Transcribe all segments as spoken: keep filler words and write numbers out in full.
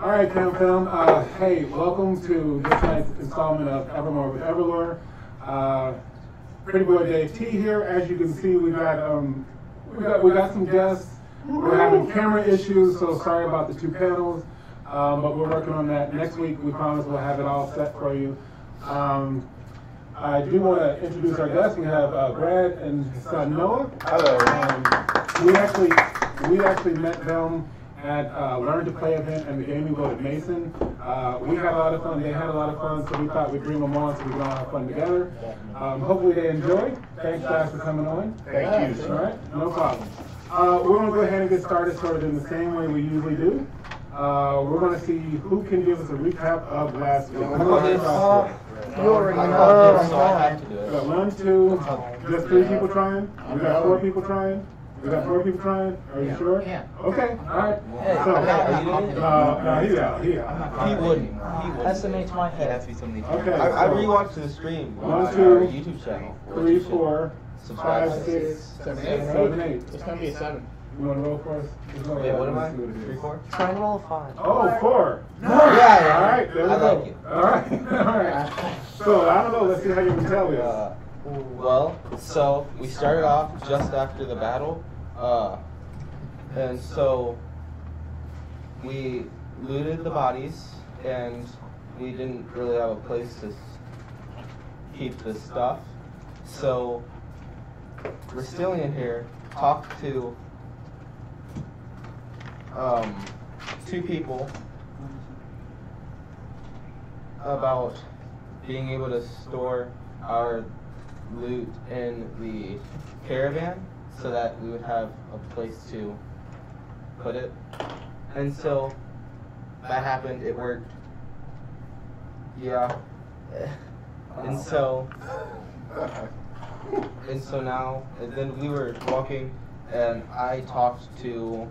All right, Cam Cam. Uh, hey, welcome to this night's installment of Evermore with Everlore. Uh, Pretty Boy Dave T here. As you can see, we got um, we got we got some guests. We're having camera issues, so sorry about the two panels, um, but we're working on that. Next week, we promise we'll have it all set for you. Um, I do want to introduce our guests. We have uh, Brad and his son Noah. Hello. Um, we actually we actually met them at uh, Learn to Play event and the gaming board at Mason. Uh, we had a lot of fun, they had a lot of fun, so we thought we'd bring them on so we can all have fun together. Um, hopefully they enjoy. Thanks guys for coming on. Thank you. All right, no problem. Uh, we're gonna go ahead and get started sort of in the same way we usually do. Uh, we're gonna see who can give us a recap of last week. You already know, so I have to do it. We got one, two, just three people trying? We got four people trying? We got four people trying? Are you yeah. sure? Yeah. Okay. All right. Yeah. So, uh, no, he's out. He's out. He wouldn't. He wouldn't. S M H my head. Okay. I, I rewatched the stream. One, two, our YouTube channel. Three, four, five, six, seven, eight. Seven, eight. It's gonna be a seven. You want to roll for us? Wait, what am I? Three, four? Try and roll five. Oh, four. No. Yeah. All right. There we go. I like you. All right. All right. So I don't know. Let's see how you can tell us. Well, so we started off just after the battle, uh, and so we looted the bodies, and we didn't really have a place to keep the stuff. So Rastilian here talked to um, two people about being able to store our loot in the caravan so that we would have a place to put it. And so that happened, it worked. Yeah. And so and so now and then we were walking and I talked to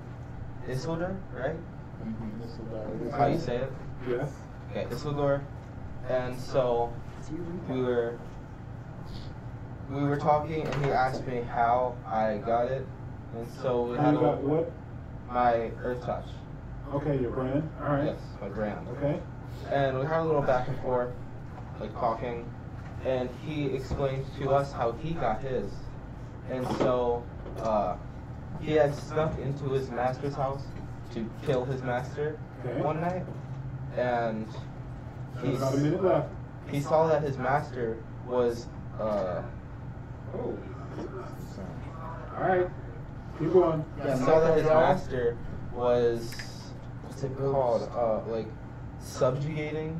Isildur, right? Mm-hmm. Isildur. How you say it? Yes. Okay, Isildur. And so we were We were talking, and he asked me how I got it, and so we had got a, what? My Earth Touch. Okay, your brand. All right. Yes, my brand. Okay. And we had a little back and forth, like talking, and he explained to us how he got his, and so uh, he had snuck into his master's house to kill his master okay. one night, and he about a minute left. He saw that his master was. Uh, Oh. Alright. Keep going. Yeah, I saw that his master was, what's it called? Uh, like, subjugating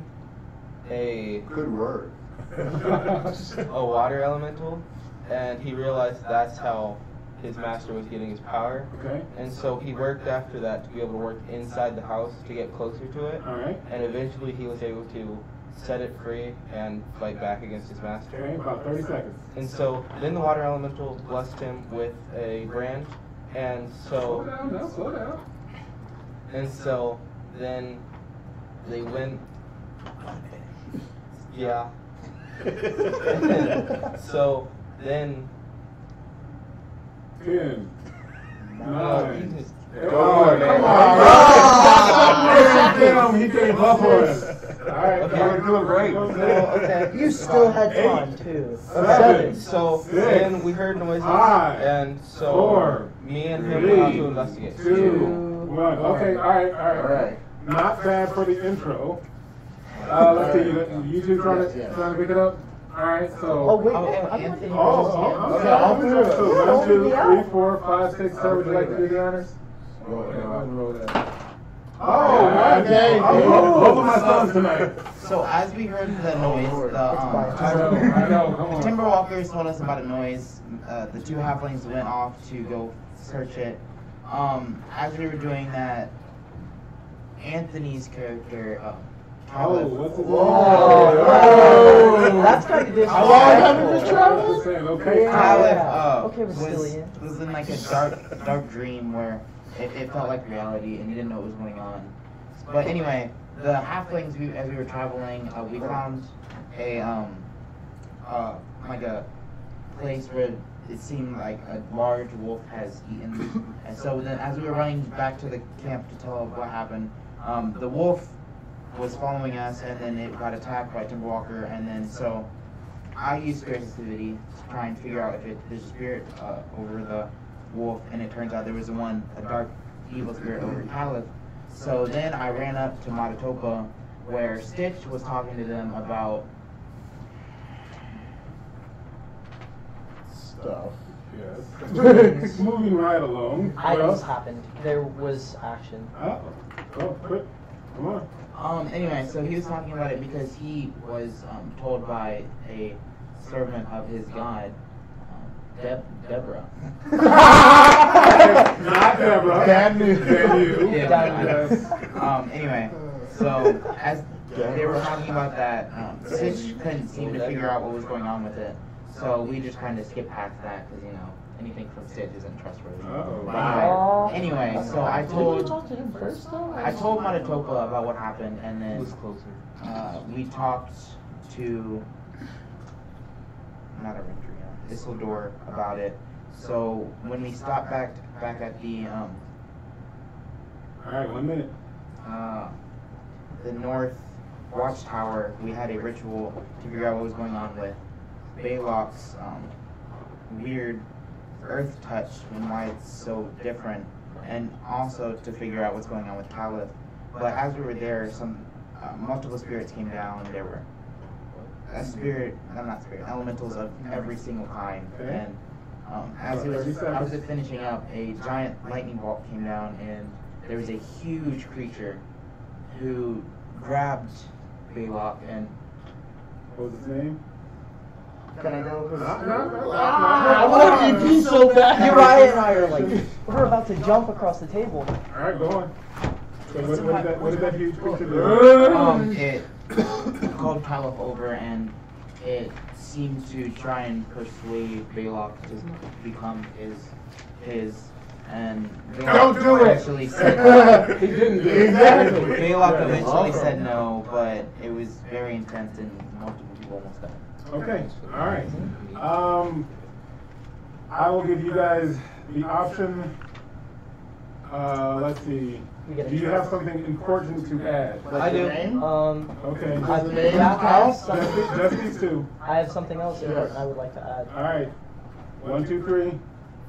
a... Good word. a water elemental. And he realized that's how his master was getting his power. Okay. And so he worked after that to be able to work inside the house to get closer to it. Alright. And eventually he was able to set it free and fight back against his master. Okay, about thirty seconds. And so then the water elemental blessed him with a brand, and so slow down, no, slow down. And so then they went. Yeah. And so then. Ten. Nine. No, Go on, man. Come on, bro. Damn, he came up for us. All right, okay. We're doing great. So, okay. You still had fun, too. Seven. So six, then we heard noises, five, and so four, me and him three, went out to investigate. Two, two one. Okay, all right, all right. All right. Not bad for the intro. Uh, let's see, you two trying to, trying to pick it up? All right, so. Oh, wait, oh, Anthony. Oh, oh, okay. I'll do it. So one, two, three, four, five, six, seven. Would you like to do the honors? Roll it out and roll it out. Oh, my day! Both of my sons tonight. So as we heard the noise, oh, the um, I know, I know, come on. The Timberwalkers told us about a noise. Uh, the two halflings went off to go search it. Um, as we were doing that, Anthony's character. Uh, Kaliph, oh, what's it? Whoa! Whoa. Whoa. That's kind of disrespectful. Oh, I have okay. Kaliph, uh, okay, was was in like a dark, dark dream where. It, it felt like reality, and you didn't know what was going on. But anyway, the halflings, we, as we were traveling, uh, we found a, um, uh, like a place where it seemed like a large wolf has eaten. And so then as we were running back to the camp to tell what happened, Um, the wolf was following us, and then it got attacked by Timberwalker, and then so I used spirit sensitivity to try and figure out if it, there's a spirit uh, over the wolf, and it turns out there was a one, a dark evil spirit over Kaliph. So then I ran up to Mata'Topa, where Stitch was talking to them about stuff. Yes. Moving right along. Items happened. There was action. Oh, oh, quick! Come on. Um. Anyway, so he was talking about it because he was um, told by a servant of his god, um, Deb Deborah. Not Deborah. Bad news. Bad news. Yeah, Bad news. Um. Anyway, so as they were talking about that, um, Stitch couldn't seem to figure out what was going on with it. So we just kind of skip past that because, you know, anything from Stitch isn't trustworthy. Oh, wow. Anyway, so I told... Did you talk to him first, though? I told Mata'Topa about what happened, and then... Who's closer? Uh, we talked to... Not Orendria. Isildur about it. So when we stopped back back at the... Um, Alright, one minute. Uh, the North Watchtower, we had a ritual to figure out what was going on with Baylock's um, weird earth touch and why it's so different, and also to figure out what's going on with Kaliph. But as we were there, some uh, multiple spirits came down. There were a spirit, no, not spirit, elementals of every single kind. And um, as it was, I was finishing up, a giant lightning bolt came down, and there was a huge creature who grabbed Belac and... What was his name? Can I go? I want to be so bad. You're right. And I are like, we're about to jump across the table. All right, go on. So what, what, that, what did that huge creature do? Um, it called Kaliph over, and it seemed to try and persuade Baylock to become his, his, and Baylock don't do eventually it. Said no. He didn't do it. Exactly. Baylock eventually said no, but it was very intense, and multiple people almost died. Okay, all right. Um, I will give you guys the option. Uh, let's see. Do you have something important to add? I do. Um, okay. I have just, just these two. I have something else important I would like to add. All right. One, two, three,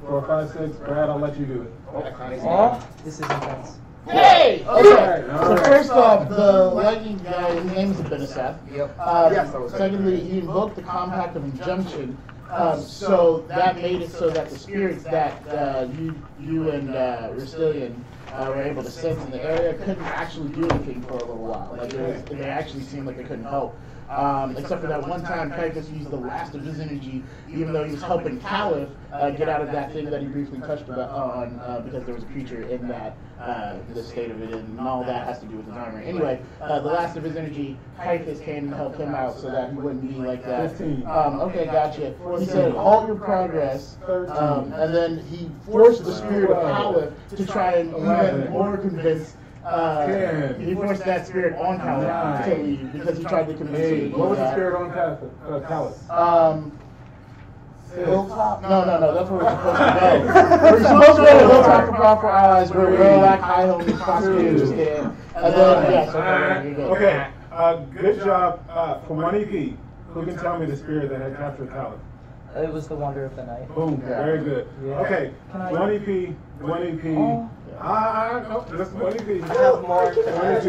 four, five, six. Brad, I'll let you do it. Oh, this is intense. Hey! Okay. So first off, the lightning guy, his name is Benedict. Yep. Um, secondly, he invoked the Compact of Injunction, um, so that made it so that the spirits that uh, you, you and uh, Rastilian uh, were able to sense in the area couldn't actually do anything for a little while. Like it was, they actually seemed like they couldn't help. Um, except for that one time Kaiphus used the last of his energy, even though he was helping Kaliph uh, get out of that thing that he briefly touched about on, uh, because there was a creature in that, uh, the state of it, and all that has to do with his armor. Anyway, uh, the last of his energy, Kaiphus came and helped him out so that he wouldn't be like that. Um, okay, gotcha. He said, halt your progress, um, and then he forced the spirit of Kaliph to try and even more convince Uh, he forced that spirit on Kaliph to leave because he tried to convince hey, you. What was the spirit on Kaliph? Um, Hilltop? No, no, no, that's where we're supposed to go. We're supposed to go to Hilltop for proper allies, where Belac, Hairu, and prosecutors stand. And then, yeah, so uh, okay, uh, good job. Uh, for Moniki, who can tell me the spirit that had captured Kaliph? It was the Wander of the Night. Boom, yeah. Very good. Yeah. Okay, one E P, one E P. Ah, no, just one E P. I have more to add.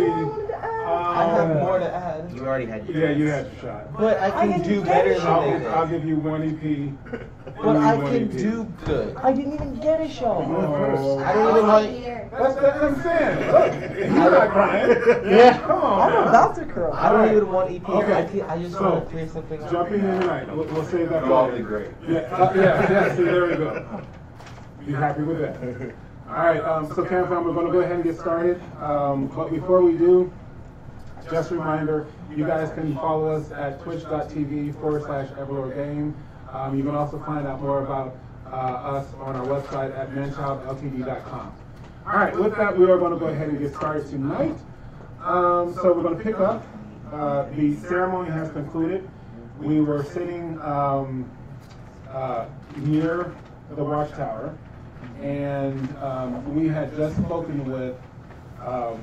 I have more to add. You already had your shot. Yeah, you had your shot. But I can, I can do better than I'll, they I'll give you one E P. But I can E P. Do good. I didn't even get a shot. Oh. I don't even like... That's what I'm saying. Look, you're not crying. Yeah. Come on. I'm about to cry. I don't right. even want E P. Okay. I, can, I just so, want to clear something up. Jumping in tonight. We'll, we'll save that. You'll all be great. Yeah, uh, yeah, yeah. See, there we go. You happy with that? All right, um, so Cam Fam, we're going to go ahead and get started. Um, but before we do, just a reminder, you guys can follow us at twitch dot t v forward slash everlore game. Um, you can also find out more about uh, us on our website at manchild l t d dot com. All right, with that, we are going to go ahead and get started tonight. Um, so we're going to pick up. Uh, the ceremony has concluded. We were sitting um, uh, near the Watchtower. And um, we had just spoken with um,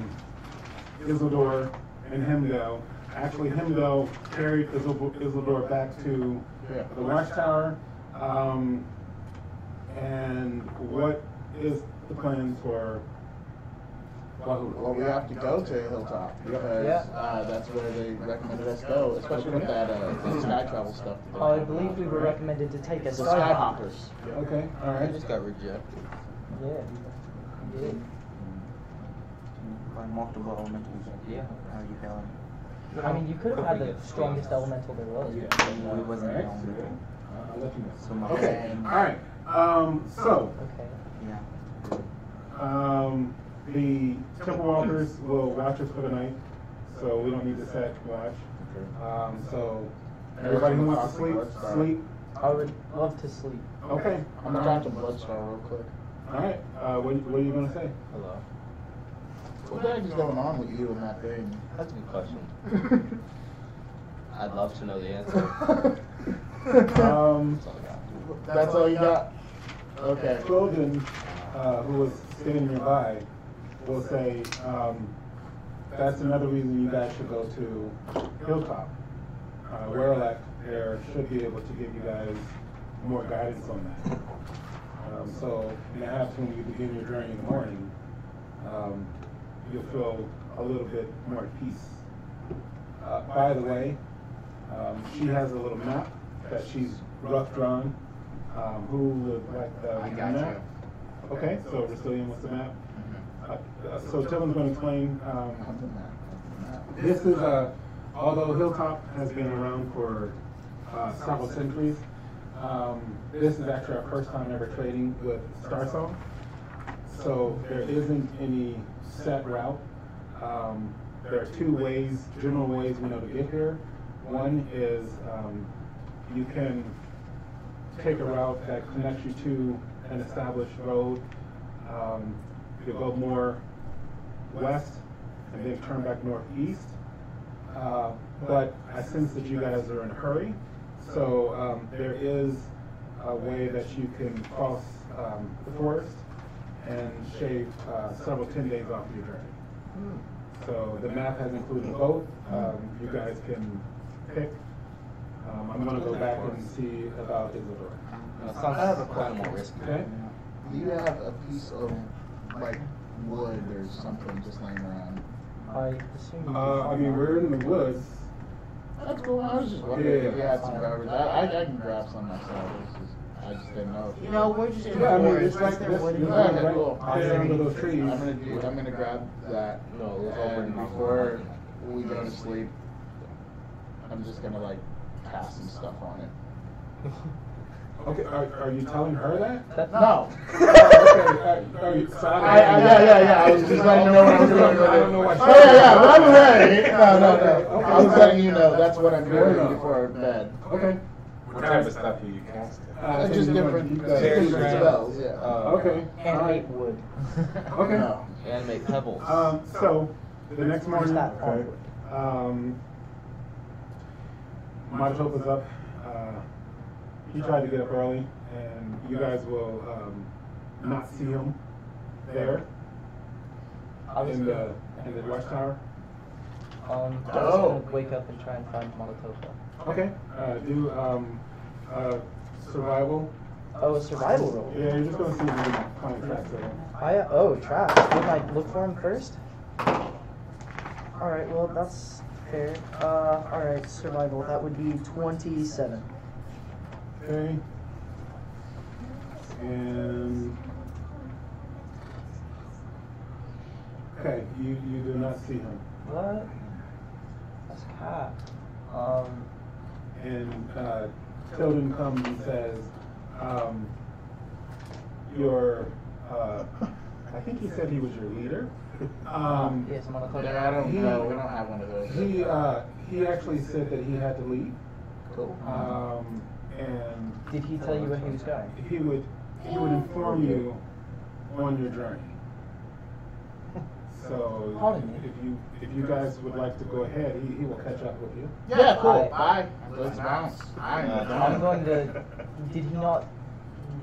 Isildur and Hemdo. Actually, Hemdo carried Isildur back to the Watchtower. Um, and what is the plans for Wahoo? Well, we have to go to Hilltop because yeah. uh, that's where they recommended us go, especially with that uh, sky travel stuff. Oh, I believe we were recommended to take a Skyhoppers. Yeah. Okay, all right. I just got rejected. Yeah, you did. By multiple elementals. Yeah. How are you feeling? I mean, you could have had the strongest elemental there was. Yeah. It wasn't right. Elemental. Uh, okay. All right. Um. So. Okay. Yeah. Um. The Timberwalkers will watch us for the night, so we don't need to set watch. Um. So everybody who wants to sleep, sleep. I would love to sleep. Okay. I'm gonna talk to Bloodstar real quick. All right. Uh. What What are you gonna say? Hello. What the heck is going on with you and that thing? That's a good question. I'd love to know the answer. um, that's all you got? Okay. Cloden, uh, who was sitting nearby, will say, um, that's another reason you guys should go to Hilltop. Uh, Werelec there should be able to give you guys more guidance on that. Um, so, perhaps when you begin your journey in the morning, um, you'll feel a little bit more at peace. Uh, by the way, um, she has a little map that she's rough drawn. Um, who would like the I got map? You. Okay, so Rastilian, what's the map? Mm-hmm. uh, so Tilden's going to explain. Um, this is a, although Hilltop has been around for uh, several centuries, um, this is actually our first time ever trading with Starsaw. So there isn't any set route. Um, there are two ways, general ways we know to get here. One is um, you can take a route that connects you to an established road. Um, you'll go more west and then turn back northeast. Uh, but I sense that you guys are in a hurry. So um, there is a way that you can cross um, the forest and shave uh, several ten days off your journey. Mm. So the map has included both. Um, you guys can pick. Um, I'm going to go back and see about Isildur. Uh, so I have a question. Okay. Do you have a piece of like wood or something just laying around? I assume. Uh, I mean, we're in the woods. That's cool. I was just wondering yeah. if you had some garbage. I, I, I can grab some myself. I just didn't know. You know, we're just in yeah, I mean, it's like there would be little trees. I'm gonna do. I'm gonna grab that. No, and before we go to sleep, I'm just gonna like pass some stuff on it. Okay, are, are you telling her that? No. Okay, are you excited? I, I, yeah, yeah, yeah. I was just letting you know what I'm doing with it. I don't know what. Oh yeah, yeah. But I'm ready. No, no, no. I was letting you know that's what I'm doing before bed. Okay. What type of stuff do you cast? Uh, just different, different spells, yeah. Uh, okay. Handmade wood. Okay. No. Handmade pebbles. Um, so, the next morning, okay. um, Mata'Topa's up. Uh, he tried to get up early, and you guys will um, not see him there in the, in the watchtower. Um, I was going to wake up and try and find Mata'Topa. Okay. Uh, do um, uh, survival. Oh, a survival roll. Yeah, you're just going to see if you can find traps there. I, oh, traps. Didn't I look for them first? Alright, well, that's fair. Uh, Alright, survival. That would be twenty-seven. Okay. And... Okay, you, you do not see him. What? That's cat. Um... And uh, Tilden comes and says, um, your, uh, I think he said he was your leader. Um, yes, I don't know. We don't have one of those. He, uh, he actually said that he had to leave. Cool. Um, and did he tell you when he was going? He would, he would inform you on your journey. So if you if you guys would like to go ahead, he, he will catch up with you. Yeah, cool. I, let's bounce. I'm going to. Did he not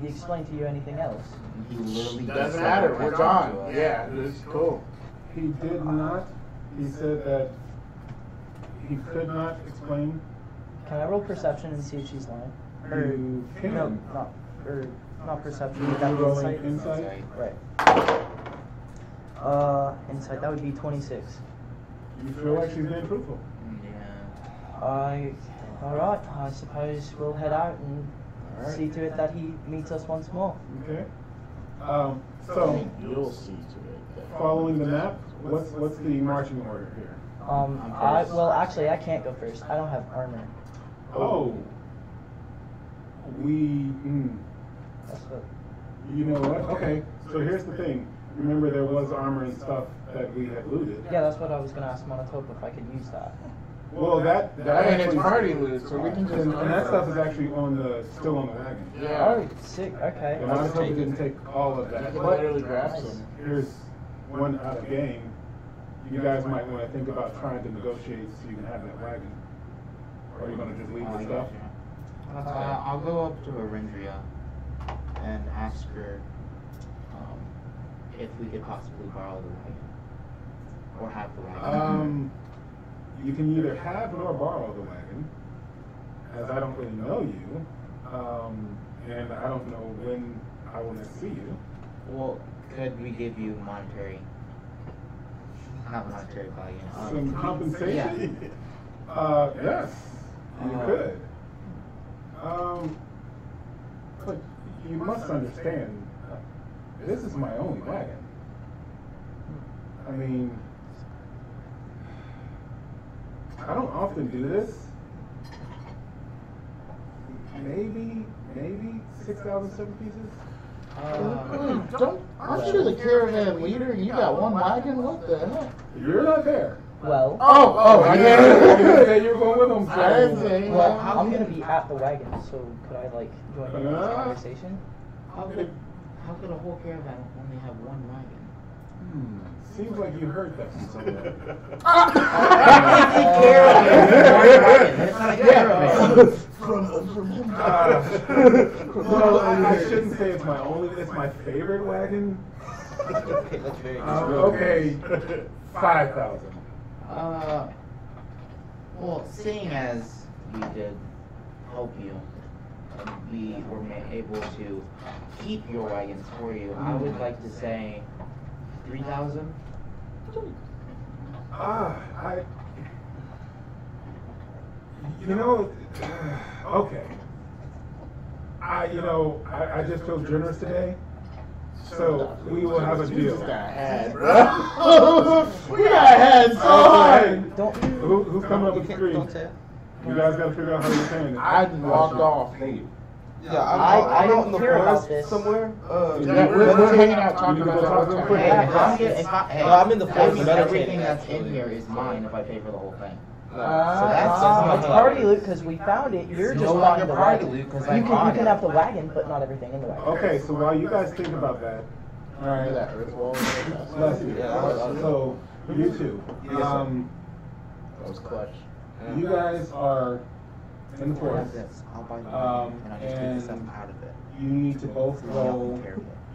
explain to you anything else? He literally doesn't matter. We're gone. Yeah, it's cool. He did not. He said that he could not explain. Can I roll perception and see if she's lying? Or, you can. No, not, or, not perception. Would that be insight? Insight? Right. Uh, insight, that would be twenty-six. You feel like she's being truthful? Yeah. I, alright, I suppose we'll head out and right. see to it that he meets us once more. Okay. Um, so, you'll see to it. Following the map, what's, what's the marching order here? Um, I, well, actually, I can't go first. I don't have armor. Oh. We, mm. That's what. You know what? Okay, so here's the thing. Remember, there was armor and stuff that we had looted. Yeah, that's what I was going to ask Mata'Topa if I could use that. Well, that... that, that I mean, it's already looted, so we can just... And, and that stuff is actually on the... still on the wagon. Yeah. Oh, sick, okay. And Mata'Topa didn't take all of that. But literally grabs them. Here's one out of game. You guys might want to think about trying to negotiate so you can have that wagon. Or are you going to just leave the stuff? Uh, I'll go up to Orendria and ask her um, if we could possibly borrow the wagon. Or have the wagon. Um, you can either have nor borrow the wagon, as I don't really know you, um, and I don't know when I want to see you. Well, could we give you monetary... Not monetary value. Um, Some compensation? Yeah. Uh, yes, you uh, could. Um, but you must understand, this is my only wagon. I mean, I don't often do this. Maybe, maybe six thousand silver pieces? Uh, don't, aren't you the caravan leader and you got one wagon? What the hell? You're not there. Well. Oh, oh, I yeah, you're going with them. So. Well, I'm going to be at the wagon, so could I, like, join in uh, this conversation? How could, how could a whole caravan only have one wagon? Hmm. Seems like you heard that from somewhere. Caravan. Uh, well, I, I shouldn't say it's my only, it's my favorite wagon. Um, okay, five thousand. Uh, well, seeing as we did help you, we were able to keep your wagons for you, I would like to say three thousand. Ah, I... You know, okay. I, you know, I, I just feel generous today, so we will have a deal. We got had, bro. We got had so hard. Don't. Who, who's coming up with the screen? You guys got to figure out how you're paying it. I walked off. Hey. Yeah, I don't know about this somewhere. Uh, yeah, we're, we're, we're hanging out talking about talk hey, hey, hey, uh, I'm in the forest. Everything that's in here is mine if I pay for the whole thing. Uh, so that's uh, it's party loot because we found it. You're just no on the party loot because you can you can have the wagon, but not everything in the wagon. Okay, so while you guys think about that, all right. Bless you. So you two, um, that was clutch. You guys are in the forest, um, and you need to both roll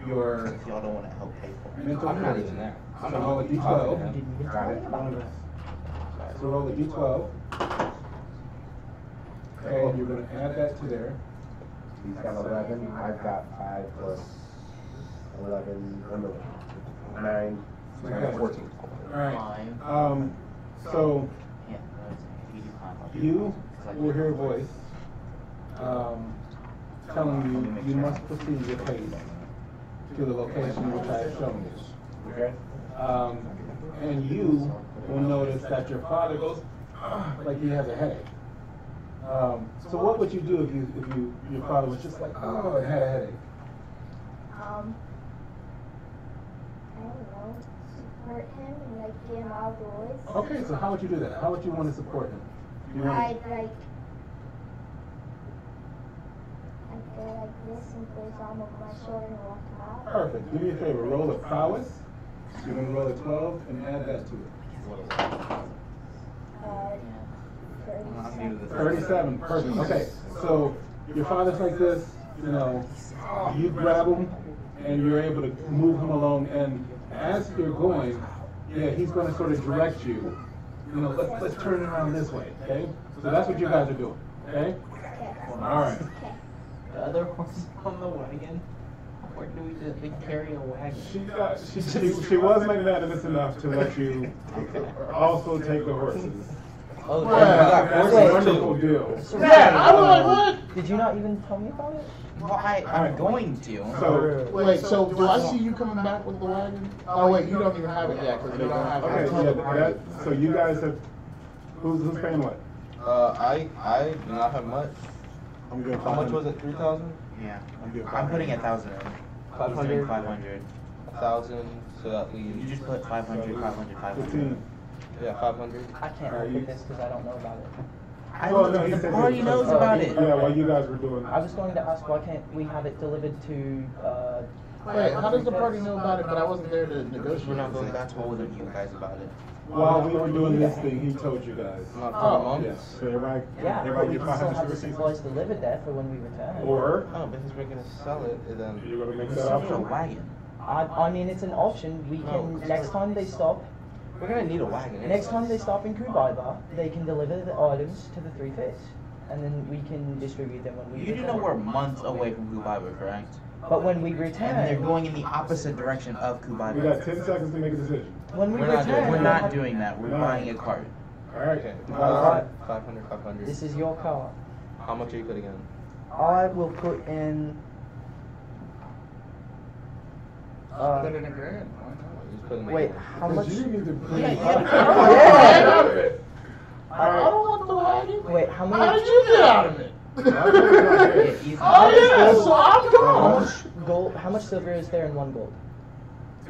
your. Y'all don't want to help pay for it. I'm not even there. So roll a d twelve. Got it. So roll a d twelve, and you're going to add that to there. He's got eleven, I've got five plus eleven, remember, nine, okay. fourteen. All right, um, so you will hear a voice um, telling you you must proceed with haste to the location which I have shown you. Okay. Um, and you will notice that your father goes like he has a headache. Um, so what would you do if you if you your father was just like, oh, I had a headache? Um, I don't know, support him and like give him all the voice. Okay, so how would you do that? How would you want to support him? You want I'd to... like I'd go like this and put his arm over my shoulder and walk him out. Perfect. Do me a favor, roll a prowess. You're gonna roll a twelve and add that to it. thirty-seven, perfect. Okay, so your father's like this, you know, you grab him, and you're able to move him along, and as you're going, yeah, he's going to sort of direct you. You know, let's, let's turn it around this way, okay? So that's what you guys are doing, okay? All right. The other horse on the wagon. Or do we just we carry a wagon? She, uh, she, she, she was magnanimous enough to let you also take the horses. Oh, wow. That's a wonderful deal. Yeah, I was like, what? Did you not even tell me about it? Well, I, I'm going to. So, wait, wait, so do I see you coming back with the wagon? Oh, wait, you don't even have it yet because they don't have it. Okay, yeah, that, so you guys have. Who's, who's paying what? Uh, I, I do not have much. I'm good. How much was it? three thousand? Yeah. I'm, I'm putting a thousand in. five hundred? five hundred. one thousand, so that leaves... You just put five hundred, five hundred, five hundred. fifteen. Yeah, five hundred. I can't look at this because I don't know about it. I well, no, the party knows uh, about it. Yeah, while you guys were doing that. I was going to ask, why can't we have it delivered to... Uh, Wait, how does the party know about it, but I wasn't there to negotiate? We're not going back to all of you guys about it. While we were doing this thing, he told you guys. Oh, yes. So everybody, yeah, everybody gets five hundred receipts. Well, it's delivered that for when we return. Or, oh, but we're going to sell it, and then you're going to make that option. A wagon. I, I mean, it's an option. We can next time they stop. We're going to need a wagon. Next time they stop in Kubaiba, they can deliver the items to the three fits, and then we can distribute them when we. You do know we're months away from Kubaiba, correct? But when we return... And they're going in the opposite direction of Kubaiba. We got ten seconds to make a decision. When we we're return... Not doing, we're not doing that. We're no. buying a cart. All right. Okay. Uh, five hundred, five hundred. This is your car. How much are you putting in? I will put in... Uh, put in a grand. Wait, how much... You need to put in a grand. I don't want the wagon. Wait, how many... How did you get out of it? Oh yeah, so I'm gone. How much gold? How much silver is there in one gold?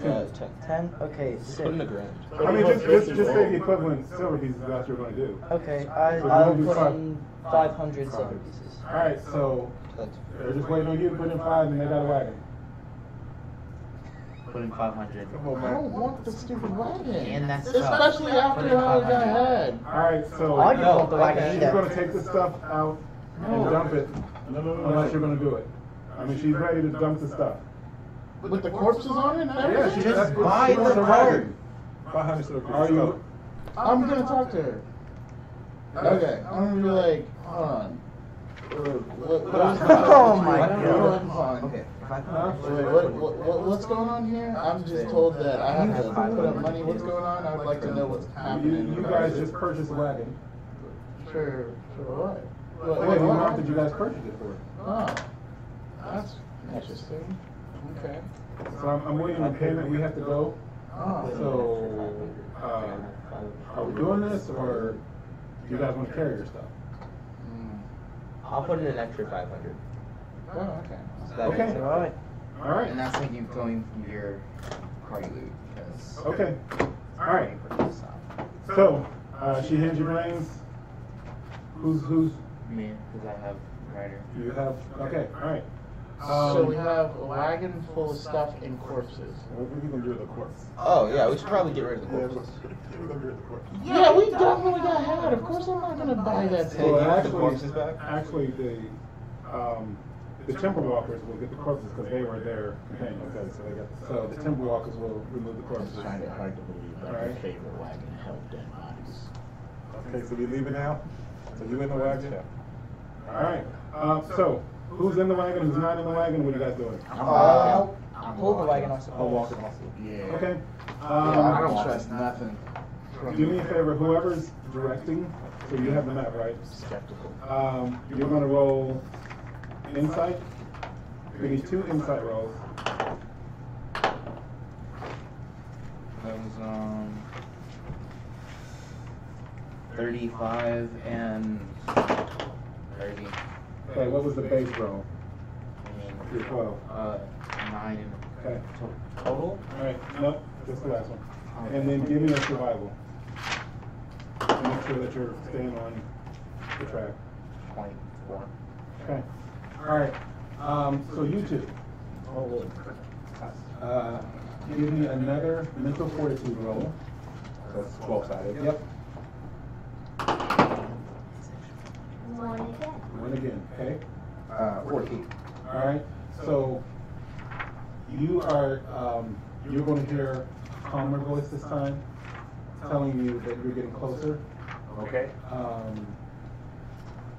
Uh, ten. Ten? Okay, six. Put in the grand. I mean, just just, just say the equivalent silver pieces that you're going to do. Okay, I, so I'll put five, in five hundred silver pieces. All right, so they're just waiting on you to put in five, and they got a wagon. Put in five hundred. Come on, man. I don't want the stupid wagon. And that's especially tough. After how it got had. All right, so I don't want the wagon. She's going to take the stuff out. No. And dump it, no, no, no, unless you're going to do it. I mean, she's ready to dump the stuff. With, with the corpses on it and everything? Yeah, she just buy the cart. Are you? I'm going to talk to her. Okay, I'm going to be like, hold on. Oh my God. Okay. Huh? Wait, what, what, what, what's going on here? I'm just told that I have to put up money. What's going on? I'd like to know what's happening. You, you guys just purchased a wagon. Sure, sure what? Wait, wait, wait, what did you guys purchase it for? Oh, that's interesting. Okay. So I'm, I'm waiting on payment. We have to go. Oh. So, uh, are we doing this, or do you guys want to carry your stuff? Mm. I'll put in an extra five hundred. Oh, okay. So that okay. All right. All right. And that's when you going from your party loot. Okay. All right. So, uh, she hands you rings. Who's who's? Me, because I have rider. You have okay, all right. Um, so we have a wagon full of stuff and corpses. What are we gonna do with the corpse? Oh yeah, we should probably get rid of the corpses. Yeah, yeah we definitely got had. Of course, I'm not gonna buy that thing. Well, actually, the actually the um, the Timberwalkers will get the corpses because they were their companions. Okay, so they got the, so the Timberwalkers will remove the corpses. I find it hard to believe that your favorite wagon held dead bodies. Okay, so we leave it now. So you in the wagon? Yeah. All right. Uh, so, who's in the wagon? Who's not in the wagon? What are you guys doing? I'm uh, I'm hold the wagon also. I'll walk it also. Yeah. Okay. Um, yeah, I don't trust nothing. Do me a favor. Whoever's directing, so you have the map, right? Skeptical. Um, you're going to roll insight. We need two insight rolls. That was um. thirty-five and thirty. Okay, what was the base roll? Your twelve. Uh, nine. Okay. Total? Alright, nope, just the last one. And then give me a survival. And make sure that you're staying on the track. twenty-four. Okay. Alright, um, so you two. Oh, uh, give me another mental fortitude roll. That's twelve-sided. Yep. One again. One again, okay? Uh, fourteen. All right, so you are um, You're going to hear a calmer voice this time telling you that you're getting closer. Okay. Um,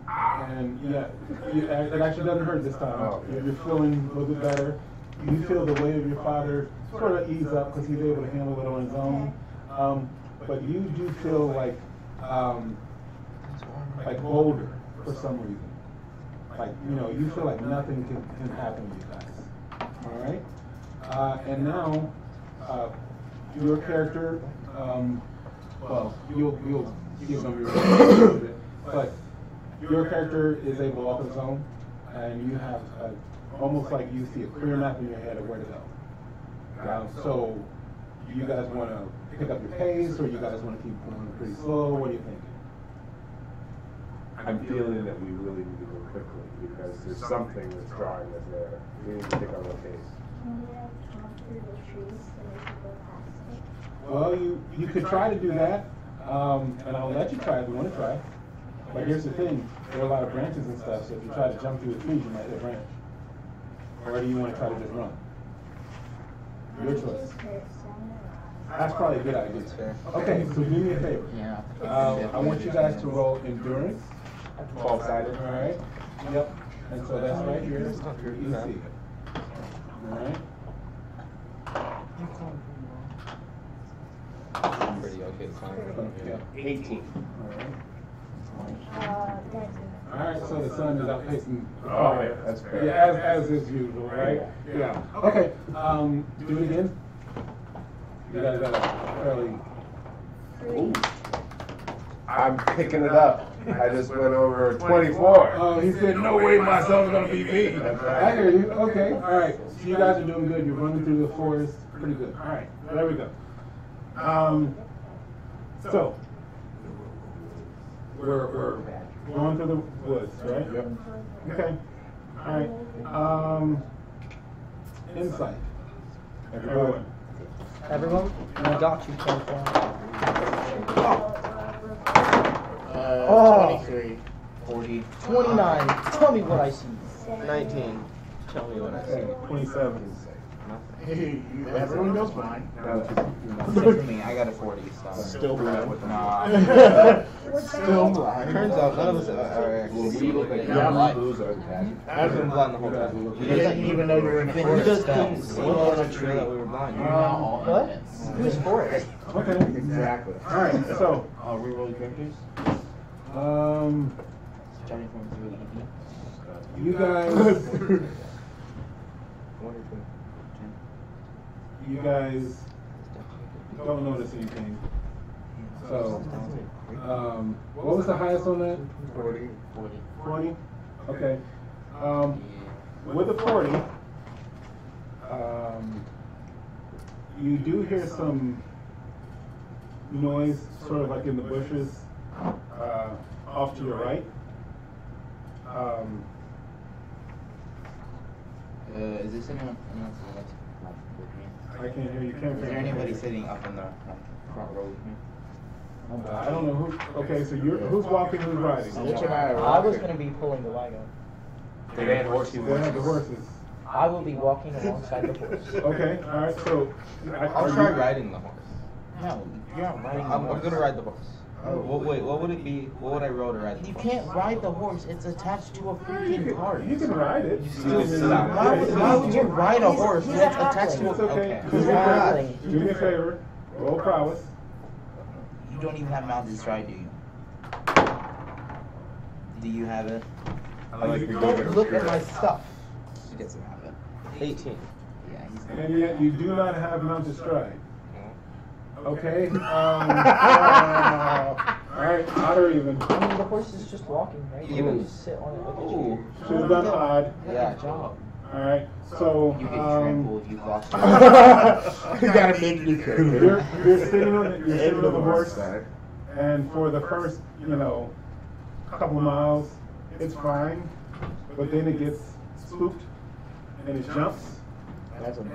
and yeah, you, it actually doesn't hurt this time. Oh, okay. You're feeling a little bit better. You feel the weight of your father sort of ease up because he's able to handle it on his own. Um, but you do feel like um, like bolder for some reason. Like, you know, you feel like nothing can, can happen to you guys. All right? Uh, and now, uh, your character, um, well, you'll, you'll give them your bit, but your character is able to walk his own, and you have a, almost like you see a clear map in your head of where to go. Um, so, you guys want to pick up your pace, or you guys want to keep going pretty slow? What do you think? I'm feeling that we really need to go quickly because there's something that's drawing us there. We need to pick up our pace. Can we talk through the trees so we can go past it? Well, you, you could try to do that, um, and I'll let you try if you want to try. But here's the thing, there are a lot of branches and stuff, so if you try to jump through the trees, you might hit a branch. Or do you want to try to just run? Your choice. That's probably a good idea. Okay, so do me a favor. Yeah. Um, I want you guys to roll endurance. twelve sided. All right. Yep. And so that's right here. E C. All right. I'm pretty okay. eighteen. All right. All right. So the sun is outpacing. Oh yeah, that's fair. Yeah, as as is usual, right? Yeah. Okay. Um, do it again. You guys got a fairly. Ooh. I'm picking it up. I just went over twenty-four. Oh, he said, no way my son's going to be me. Right. I hear you. Okay. All right. So you guys are doing good. You're running through the forest. Pretty good. All right. There we go. Um, so, we're, we're going through the woods, right? Yep. Okay. All right. Um, insight. Everyone. Everyone? I got you, twenty-four. Oh. Uh, oh. twenty-three, forty. twenty-nine. Tell me what I see. nineteen. Tell me what I see. twenty-seven. Hey, everyone goes mine. Except for me, I got a forty. So still blind. Nah. Still blind. Turns out none of us are actually. I'm a loser. I've been blind the whole time. You didn't even know you were in the forest. You just didn't see that we were blind. What? Who's forest? Okay. Exactly. All right. So, I'll reroll characters. Um, you guys, you guys don't notice anything. So, um, what was the highest on that? Forty. Forty. Okay. Um, with the forty, um, you do hear some noise, sort of like in the bushes. Uh, off to your right. Um, uh, is this anyone? I can't hear you. Can't is there anybody sitting up in the front row with me? Uh, I don't know who. Okay, so you're who's walking, who's riding? Yeah. I was going to be pulling the wagon. They had horses. They had the horses. I will be walking alongside the horse. Okay, all right. So I, I'll try you riding the horse. No, you're not riding. I'm, I'm going to ride the horse. Oh, well, wait, what would it be? What would I roll to ride the you horse? You can't ride the horse. It's attached to a freaking yeah, cart. You can ride it. You still stop. Why would, why would you ride a horse when it's attached to a... It's okay. okay. Do me a favor. Roll prowess. You don't even have mountains, right, do you? Do you have it? I like you don't look at my stuff. He doesn't have it. eighteen. Yeah, he's not. And yet you do not have mountain stride. Okay, um, uh, alright, odd or even. I mean, the horse is just walking, right? You can just sit on it. Ooh. She's done odd. Yeah, job. Alright, so, you get trampled, um, you lost your you gotta make new character. You're, you're sitting on the, you're sitting on the horse, and for the first, you know, couple miles, it's fine, but then it gets spooked, and it jumps,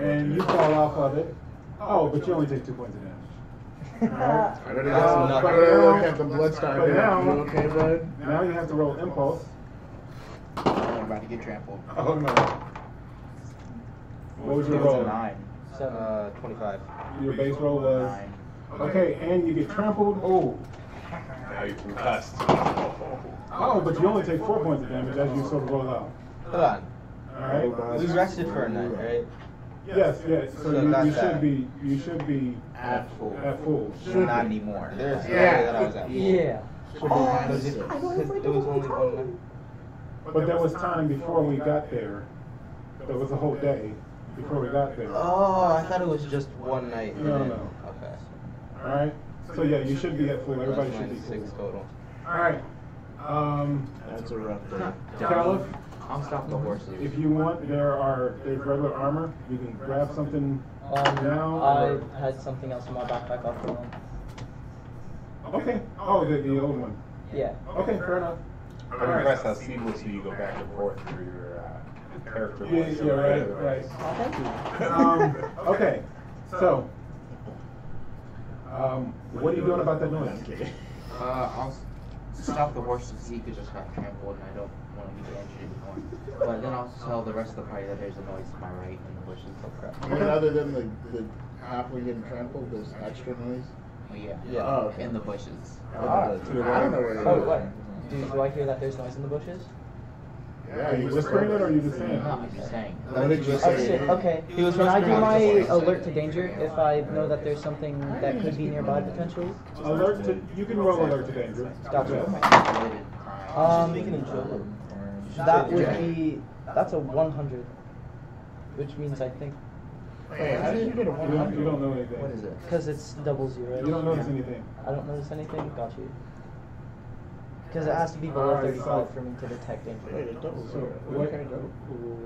and you fall off of it. Oh, but you only take two points of damage. All right. I don't uh, but now, have the blood star but now, you okay, bud? Now you have to roll impulse. I'm about to get trampled. Oh no! What was your roll? Nine. Seven. Uh, twenty-five. Your base roll was. Nine. Okay, and you get trampled. Oh. Now you're concussed. Oh, but you only take four points of damage as you sort of roll out. Hold on. Alright. Uh, we rested for a night, right? Yes, yes. So, so you, you should be you should be at full. At full. Not anymore. There's no yeah. way that I was at full. Yeah. Oh, was it, I was it was only one night. But there was time before we got there. There was a whole day before we got there. Oh, I thought it was just one night. No, then, no. Okay. All right. So yeah, you should be at full. Everybody should be six full. Total. All right. Um. That's a rough day. Kaliph, I'll stop the horses. If you want, there are there's regular armor. You can grab something um, now. I had something else in my backpack. I'll put on. Okay. Oh, the, the old one. Yeah. Okay. Fair enough. I'm impressed how seamlessly you go back and forth through your uh, character. Yeah, yeah, right, right. Oh, thank you. um, okay, so, um, what are you doing about that noise? Uh, I'll stop the horse since Zeke just got trampled and I don't want to be injured anymore. But then I'll tell the rest of the party that there's a noise to my right in the bushes. I mean, other than the, the halfway getting trampled, there's extra noise? Well, yeah, yeah. Oh, okay. In the bushes. Uh, to the right. I don't know where it oh, is. What? Do, do I hear that there's noise in the bushes? Yeah, are you whispering it or are you just saying? No, I'm just saying. What did you say? Okay. Can I do my alert to danger if I know that there's something that could be nearby potentially? Alert to you can roll alert to danger. Gotcha. Um, that would be that's a one hundred, which means I think. Wait, how did you get a one hundred? You don't know anything. What is it? Because it's double zero. You don't notice anything. I don't notice anything. Got you. Because it has to be below right, thirty-five so for me to detect danger. Wait, it doubles. So what kind of double?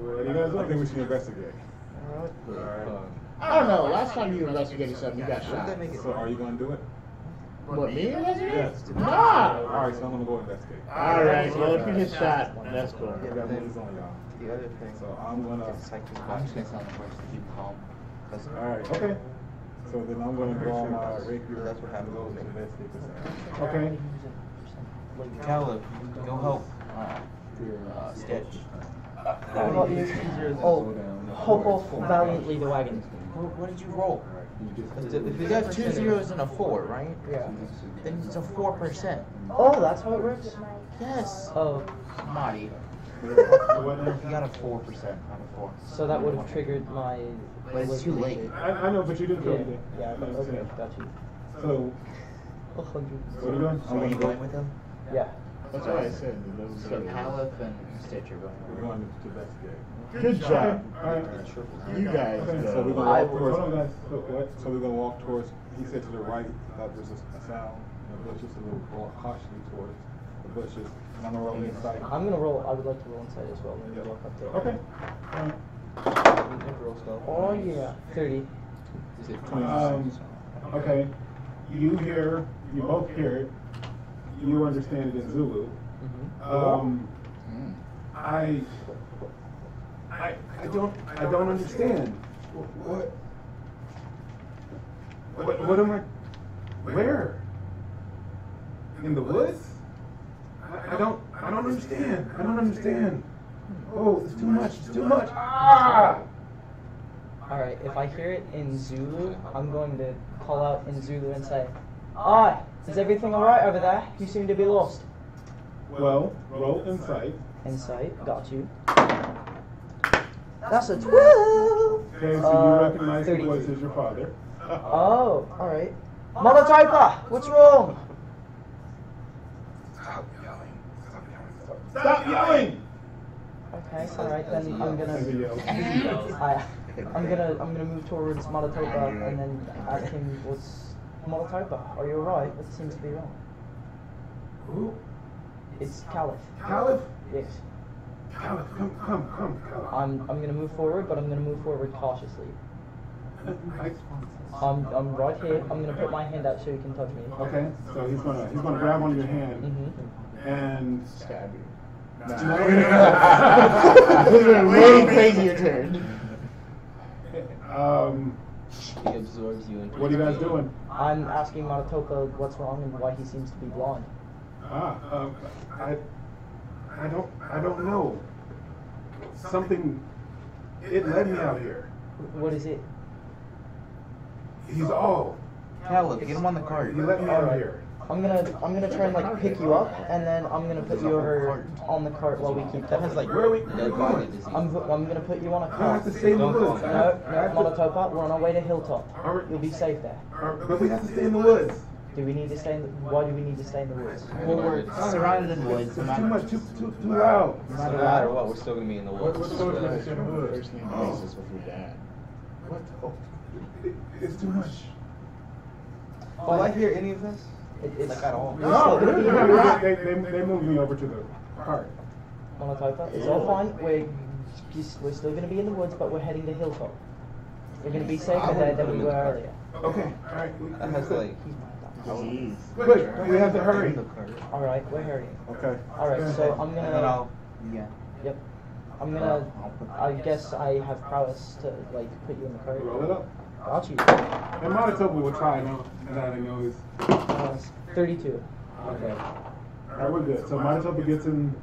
What do you guys I think we should investigate. All right. All right. I don't know. Last time you investigated something, you got shot. So are you going to do it? What, me investigate? Yes. Nah! All right, so I'm going to go investigate. All, All right, right. Well, if you get shot, that's cool. Yeah, that moves on, y'all. The other thing. So I'm going to... I'm just going to keep calm. All right, okay. So then I'm going to go on my rapier. That's what happened. Okay. Kaliph, go help uh, uh, Stitch. Uh, oh, oh, hope off valiantly the wagon. What, what did you roll? You got two zeros and a four, right? Yeah. Then it's a four percent. Oh, that's how it works? Yes. Oh, naughty. You got a four percent on a four. So that would have triggered my... But it's too late. I, I know, but you didn't do anything. Yeah, yeah, okay, got you. So... one hundred. What are you doing? So are you going with him? Yeah. That's what I said. So Kaliph and Stitch are going. We're going to investigate. Good job. All right. You guys. Okay. So we're going to walk towards. So we're going to walk towards. He said to the right. He thought there was a sound. The bushes. So we're going cautiously towards the bushes. And I'm going to roll insight. I'm going to roll. I would like to roll insight as well. Maybe walk up there. Okay. Oh yeah. Thirty. Is it twenty? Um. Okay. You hear. You both hear it. You understand it in Zulu. Mm-hmm. um, mm. I, I, I don't, I don't understand. What, what, what am I? Where? In the woods? I, I don't, I don't understand. I don't understand. Oh, it's too much. It's too much. Ah! All right. If I hear it in Zulu, I'm going to call out in Zulu and say, "Aye. Is everything alright over there? You seem to be lost." Well, roll insight. Insight, got you. That's a twelve! Okay, so uh, you recognize the voice as your father. Oh, alright. Mata'Topa, what's wrong? Stop yelling. Stop yelling. Stop, Stop yelling! Okay, alright, then I'm gonna... I'm gonna I'm gonna move towards Mata'Topa and then ask him what's... Mata'Topa, are you alright? What seems to be wrong? Who? It's Kaliph. Kaliph? Yes. Kaliph, come, come, come, Kaliph. I'm, I'm going to move forward, but I'm going to move forward cautiously. I'm, I'm right here. I'm going to put my hand out so you can touch me. Okay, so he's going to he's going to grab one of your hand mm-hmm. and stab you. Nah. Way crazy your turn. Um. He absorbs you into what are you guys doing? I'm asking Mata'Topa what's wrong and why he seems to be blind. Ah, um, I, I don't, I don't know. Something, it led me out here. What is it? He's oh. Caliph, get him on the cart. You let me out of here. I'm gonna, I'm gonna try and like pick you up, and then I'm gonna put you over on the cart while we keep. That has like. Where are we? I'm, I'm gonna put you on a cart. We have to stay in the woods. No, no, Mata'Topa, we're on our way to Hilltop. You'll be safe there. But we have to stay in the woods. Do we need to stay in the? Why do we need to stay in the woods? Well, we're surrounded in woods. Too much, too, too, too loud. No matter what, we're still gonna be in the woods. We're still gonna be in the woods. What? Oh, it's too much. Will I hear any of this? It, it's like at all. No, they, they, they moved me over to the cart. Mata'Topa, it's all fine. We're just, we're still gonna be in the woods, but we're heading to Hilltop. We're gonna be safer there than we were earlier. Okay, all right. That has like. Jeez. Quick, we have to hurry. All right, we're hurrying. Okay. All right, so I'm gonna. Yeah. Yep. I'm gonna. I guess I have prowess to like put you in the cart. Roll it up. Got you. And Mata'Topa will try and not noise. thirty-two. Okay. All right, we're good. So Mata'Topa gets in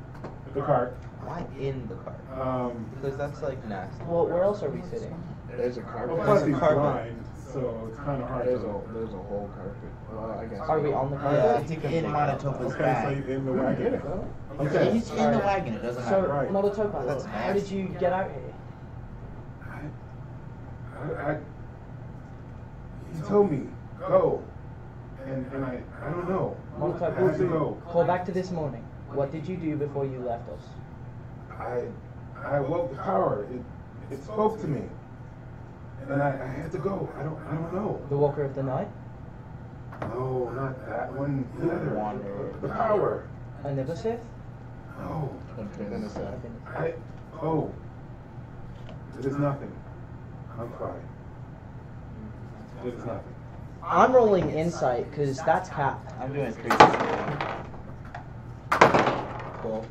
the cart. Why in the cart? Um, because that's like nasty. Well, where else are we sitting? There's a carpet. Well, plus he's blind, so it's kind of hard. There's a there's a whole carpet. Well, I guess. Are we on the carpet? Yeah, I think in Mata'Topa's okay, bag. Okay, so you're in the wagon. Okay. He's in the wagon. It doesn't matter. So right. Mata'Topa, how did you get out here? I, I, he told me go, and and I I don't know. Mata'Topa, I to go. Call back to this morning. What did you do before you left us? I I woke the power. It it spoke to me. And I, I had to go. I don't I don't know. The Walker of the Night? No, not that one. Wander. The power. And Nevisith? No. I oh. It is nothing. I'm fine. It is nothing. I'm rolling insight because that's capped. I'm doing crazy stuff. Cool.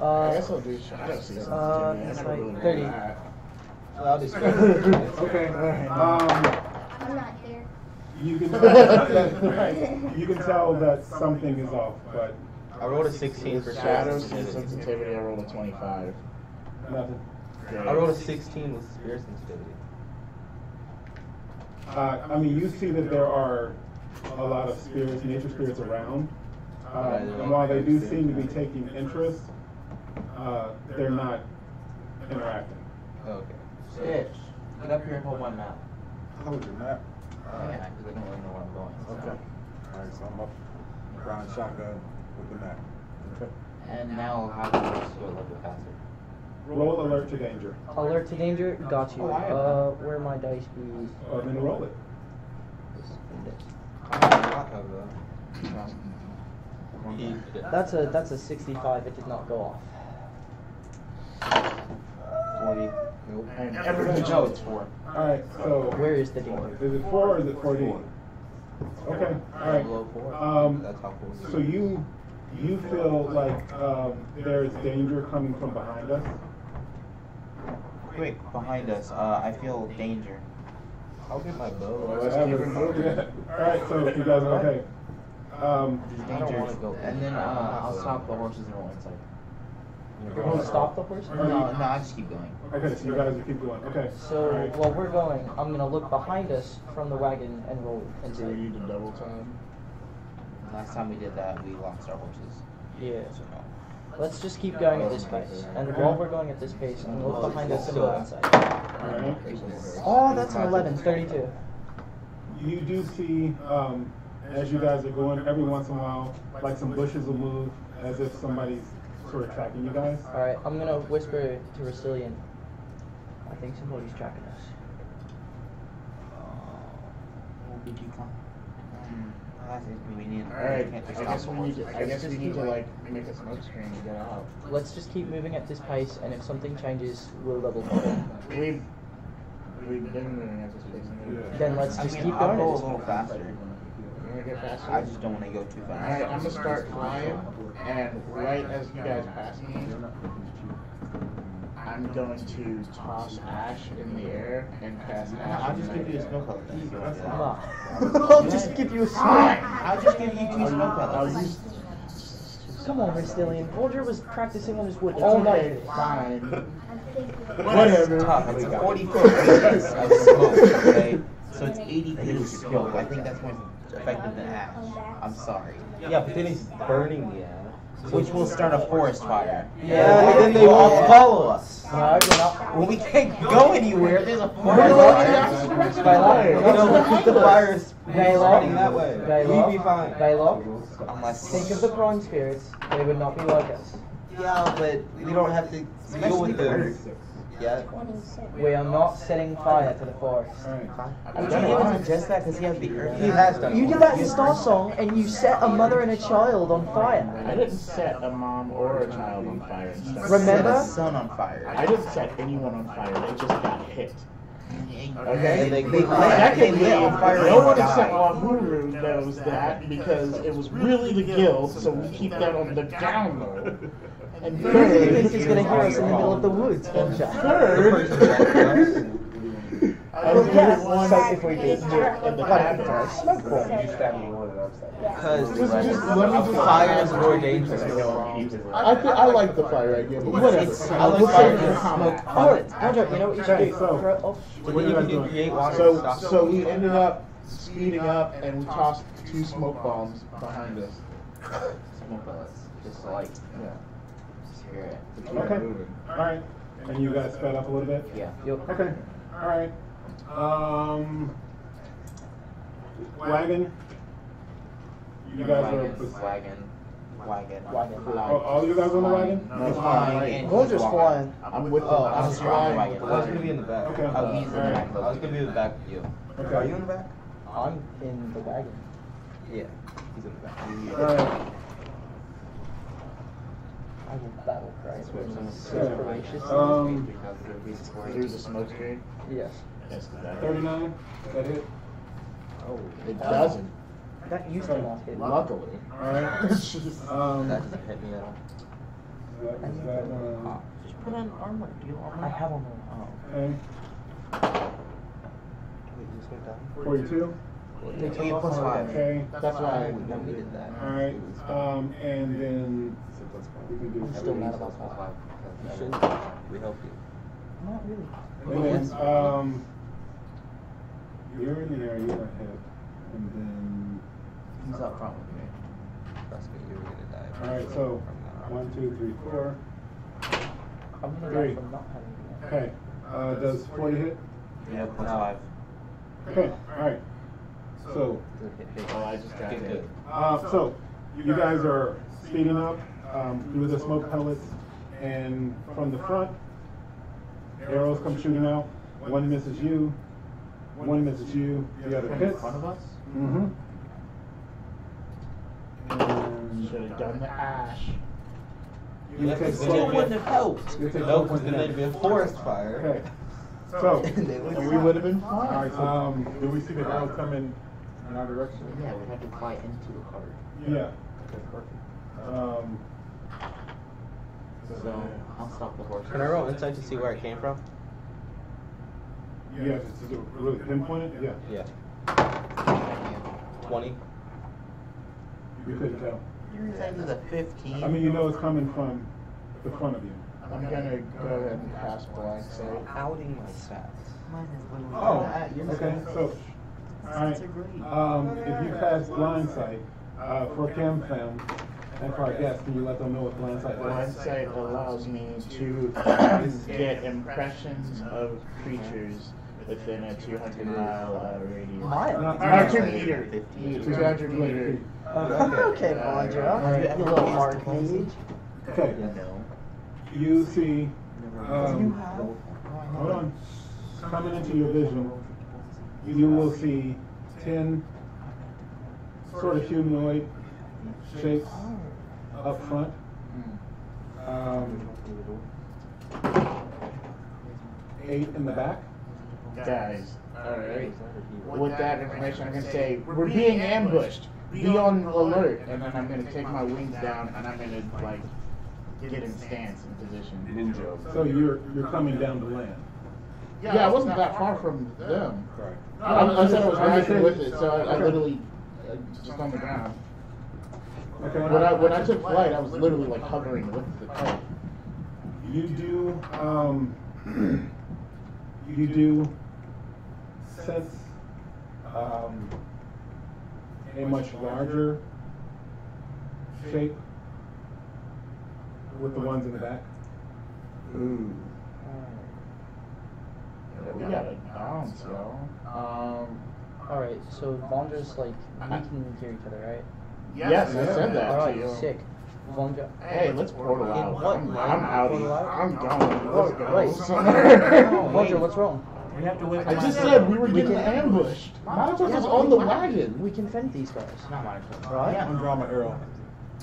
Uh, I guess I'll do shots. Uh, that's like thirty. I'll just go. Okay. Um, I'm not there. You can tell that, you can tell that something is off, but I rolled a sixteen for shadows and sensitivity. I rolled a twenty-five. Nothing. I rolled a sixteen with spirit sensitivity. Uh, I mean, you see that there are a lot of spirits, nature spirits around, uh, and while they do seem to be taking interest, uh, they're not interacting. Okay. Stitch, get up here and hold my map. Hold your map? Uh, yeah, because I don't really know where I'm going. So. Okay. All right, so I'm up around shotgun with the map. Okay. And now I'll have to pursue a little faster. Roll alert to danger. Alert to danger? Got you. Uh, where my dice be? Uh, then roll it. That's a, that's a sixty-five. It did not go off. twenty. Nope. And everybody knows it's four. Alright, so where is the danger? Is it four or is it four D? Okay, alright. Um, so you you feel like um, there is danger coming from behind us? Quick, behind us. Uh, I feel danger. I'll get my bow. Yeah. Alright, so you guys are okay. Um, I don't want to go. And then uh, I'll stop the horses and roll inside. You want to stop the horse? No, no, I just keep going. Okay, so you guys will keep going. Okay. So right. While we're going, I'm gonna look behind us from the wagon and roll into. So you did double time. Last time we did that, we lost our horses. Yeah. So no. Let's just keep going at this pace. And okay. While we're going at this pace, I'm gonna look behind us and roll outside. Alright. Oh, that's an eleven. Thirty-two. You do see, um, as you guys are going, every once in a while, like some bushes will move, as if somebody's. Sort of tracking you guys. Alright, I'm gonna whisper to Rastilian. I think somebody's tracking us. We need. Alright, I guess we need to, I guess we need to like make a smoke screen and get out. Let's just keep moving at this pace, and if something changes, we'll double check. We've we've been moving at this pace. Then let's just keep going. Go a little faster. I just don't want to go too fast. Alright, I'm gonna start flying, and right as you guys pass me, I'm going to toss ash in the air and pass ash. I'll just give you a snow color. I'll just give you a snow. I'll just give you two snow colors. Come on, Rastilian. Roger was practicing on his wood all night. Fine. Whatever. It's forty foot. So it's eighty feet. killed. I think that's more effective than ash. I'm sorry. Yeah, but then he's burning the ash. Which will start a forest fire. Yeah, and then they will all follow us. No, well, we can't go anywhere. There's a forest fire. Let's look at the fires starting that way. We'd be fine. Baylock, unless think of the bronze spirits, they would not be like us. Yeah, but we don't have to deal with them. Yeah. We are not setting fire to the forest. Would you even suggest that because he has the earth? He has done. You did that in Starsaw and you set a mother and a child on fire. I didn't set a mom or a child on fire. Remember? I set a son on fire. I didn't set anyone on fire. They just got hit. Okay? They lit on fire. No one except Wahuru knows that because it was really the guild, so we keep that on the down low. And who do you think is going to hear us in the middle of the woods? And third, I would yes, so if we did do it in the capital, smoke bomb. You stabbed me one of those. Because the fire is more dangerous. I I like the fire idea, but whatever. I like fire and smoke on it. Andrew, you know what you should do? Throw it off. So so we ended up speeding up, and we tossed two smoke bombs behind us. Smoke bullets, just like yeah. Okay. All right. And you guys sped up a little bit? Yeah. Okay. All right. Um, wagon. You guys are wagon. Wagon. Wagon. All you guys on the wagon? No. Flying. We're just flying. I'm with. Oh, I was flying. I was gonna be in the back. Okay. I was gonna be in the back with you. Okay. Are you in the back? I'm in the wagon. Yeah. He's in the back. All right. I will battle cry. There's a smoke screen? Yes. thirty-nine? Is that it? Oh, it doesn't. That used to not hit me. Luckily. Alright. That doesn't hit me at all. Just put on armor. Do you armor? I have armor. Oh. Okay. Wait, you just went down? forty-two? eight plus five. Okay. That's why we did that. Alright. Um, and then. We can do I'm still mad about five. You should. We help you. Not really. And then, um, you're in the area ahead. And then. He's up front with me. Trust me, you're going to die. Alright, so. One, two, three, four. I'm going to die from not having it. Okay. Uh, does forty hit? Yeah, plus five. Okay, alright. So. Oh, I just got it. Uh, so, you guys are speeding up. Um, through the smoke pellets, and from the front, arrows come shooting out. One misses you, one misses you, the other hits. In front of us? Mm-hmm. And should have done the ash. You yeah, take still wouldn't have helped. You take no, because then they'd been forest fire. Okay. So, we would have been fine. All right, so um, do we see the arrows coming in our direction? Yeah, we had to fly into the cart. Yeah. Okay, perfect. Um... So, I'll stop the horse. Can I roll inside to see where it came from? Yeah, just to really pinpoint it? Yeah. Yeah. twenty. You couldn't tell. You're inside to the fifteen. I mean, you know it's coming from the front of you. I'm going to go ahead and cast blind sight. So outing my stats. Mine is literally. Oh, okay. So, alright. Um, if you cast blind sight, uh, for Cam Fam, and for our guests, can you let them know what blindsight is? Blindsight allows me to get impressions of creatures within a two hundred mile uh, radius. Mile? two hundred meter. two hundred meter. Okay, Vandra. You little hard mage. Okay. You see, um, hold on, coming into your vision, you will see ten sort of humanoid shapes up front. Um, eight in the back. Guys, alright. With that information, I'm going to say, we're being ambushed. Be on alert. And then I'm going to take my wings down and I'm going to, like, get in stance and position. So you're you're coming down to land. Yeah, yeah, I wasn't that far from them. Right. I, I said I was riding with it, so I, I literally uh, just on the ground. Okay. When I when I took flight, I was literally like hovering with the kite. You do um, you do sense um, a much larger shape with the ones in the back. Ooh. Yeah, we got it bounced, y'all. Um, Alright, so Vondra's like making gear each other, right? Yes, yes I said that. Alright, to you. Sick. Vandra. Hey, let's portal out. I'm, I'm out. I'm gone. Let's go. Right. Vandra, what's wrong? We have to wait. I just said we were getting ambushed. Mata'Topa was on the wagon. We can fend these guys. Not Mata'Topa. Right? I'm drawing my arrow.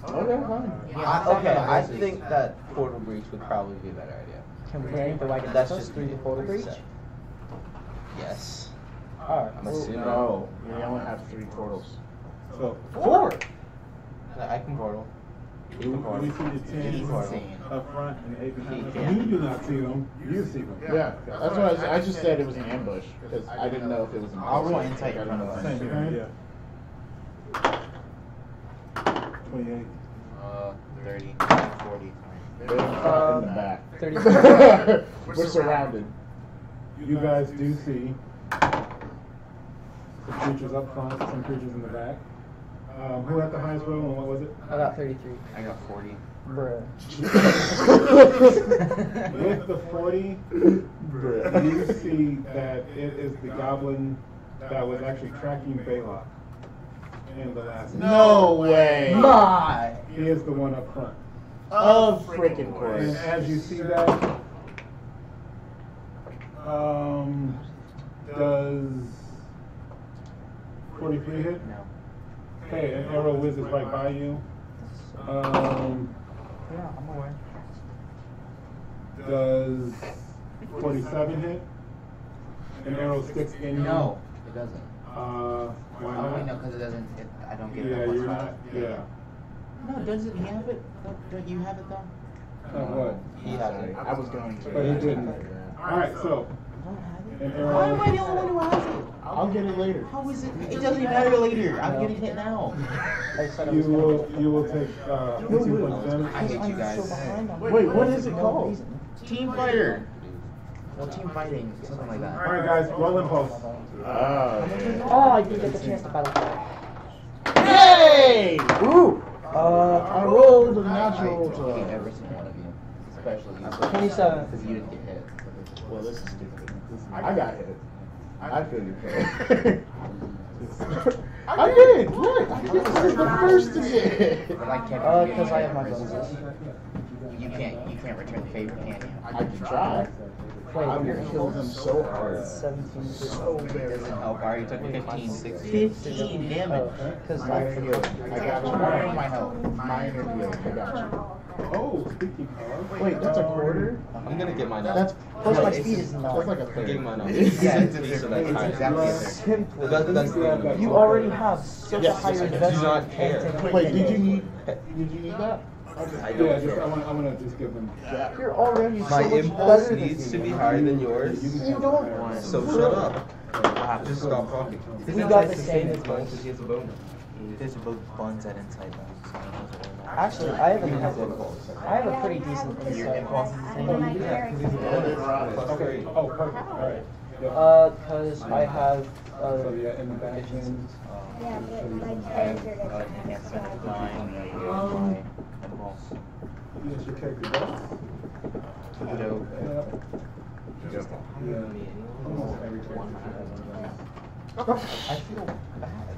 Okay, fine. Yeah, I, okay, I think that portal breach would probably be a better idea. Can we bring the wagon that's just through the portal breach? Yes. Alright. I'm assuming. No, we only have three portals. So four. I can portal. We, we see the ten up front and eight behind. Yeah. You do not see them. You see them. Yeah, yeah. that's, that's what I, was, I just said. It was an ambush because I didn't know if it was an ambush. I want to take it on the same behind. Yeah. Twenty-eight. Uh, thirty. Forty. They're um, in the back. Thirty. We're, We're surrounded. You guys do see some creatures up front, some creatures in the back. Um, who got the highest roll and what was it? I got thirty-three. I got forty. Bruh. With the forty, bruh, you see that it is the goblin that was actually tracking Baylock in the last one. No way! My! He is the one up front. Of freaking course. And as you see that, um, does forty-three hit? No. Hey, an arrow whizzes right by you. Um, yeah, I'm aware. Does forty-seven hit? An arrow sticks in you? No, it doesn't. Uh, why not? Oh, wait, no, because it doesn't. It, I don't get it. Yeah, you're not. Yeah. No, doesn't he have it? Don't you have it though? Uh, what? He had it. I was going to. But he didn't. All right, so. Why am I the only one who has it? I'll get it later. How is it? It doesn't matter later. I'm getting hit now. You will, you will take uh, two points damage. I hate you guys. Wait, what is it called? Team fire. Well, team fighting, something like that. All right, guys, roll impulse. Oh, oh, I did get the chance to battle. Hey! Ooh! Uh, I rolled a natural. I hate every single one of you, especially you. Twenty-seven, because you didn't get hit. Well, this is stupid. I got hit. I feel you, Paul. I did! Look! I did the first to get hit! Uh, because I have my bonuses. You can't, you can't return the favor, can you? I can try. I'm going to kill them so hard. seventeen. So bad. Doesn't help. I already took fifteen, sixteen. fifteen damage. Because I got you. I got you. My help. My inner heal. I got you. Oh, speaking of. Wait, that's a quarter? I'm gonna get mine up. That's plus no, my speed is not. That's like a third. I'm getting mine up. Yeah, it's exactly. That's the you already have such yes, higher investment. I do not care. Wait, did you need did you need that? I don't yeah, just, I wanna, I'm gonna just give them that. You're already my so impulse needs to be higher than yours. You don't so shut up. I have to stop talking. You got the same as much as he has a bonus. There's both buns at inside them. Actually, I have a, I have a pretty decent piece of impulse. Okay. Oh, perfect. All right. Yeah. Uh, because I have uh, so, yeah, in the back end. Yeah, my character is fine. Yes, your character does. No. Just almost every character. I feel bad.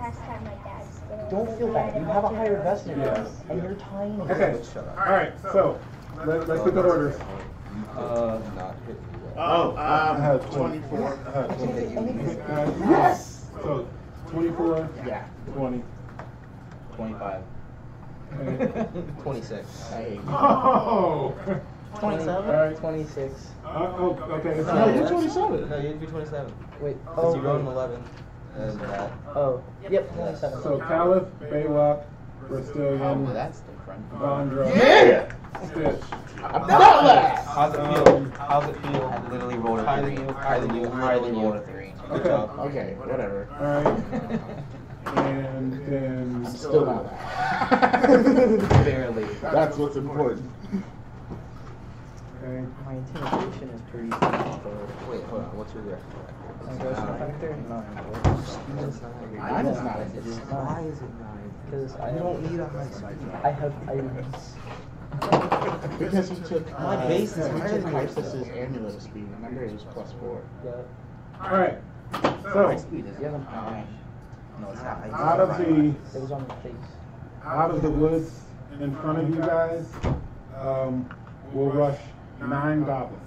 Last time my dad spent. Don't feel bad. You have a higher investment yeah. and you're tiny. Okay. All right. So let, let's look at orders. Uh, not hit me. Oh, um, I have twenty-four. Uh, twenty. Yes. So twenty-four. Yeah. Twenty. Twenty-five. Twenty-six. Oh. Twenty-seven. All right. Twenty-six. Uh, oh, okay. It's no, you're twenty-seven. No, you'd be twenty-seven. Wait. Oh. You rolled an eleven. And, uh, oh, yep. So Kaliph, Baylock, Rastilian, oh, Vandra, yeah! Stitch. I'm not last! How's it feel? Um, How's it feel? I literally rolled a three. Higher than you, higher than you, rolled a three. Okay, okay, whatever. Alright. And then... I'm still not last. Barely. That's what's important. Okay. My intimidation is pretty simple. Wait, hold on, what's your record? there? nine. Nine is not. Why is it nine? Because I don't need a high speed. I have items. Because he took my uh, base is higher than Kaiphus's amulet speed. Remember, it was plus four. Yeah. All right. So high speed is um, no, it's not. Out of the it was on the face. Out of the woods and in front of you guys, um, we'll rush nine goblins.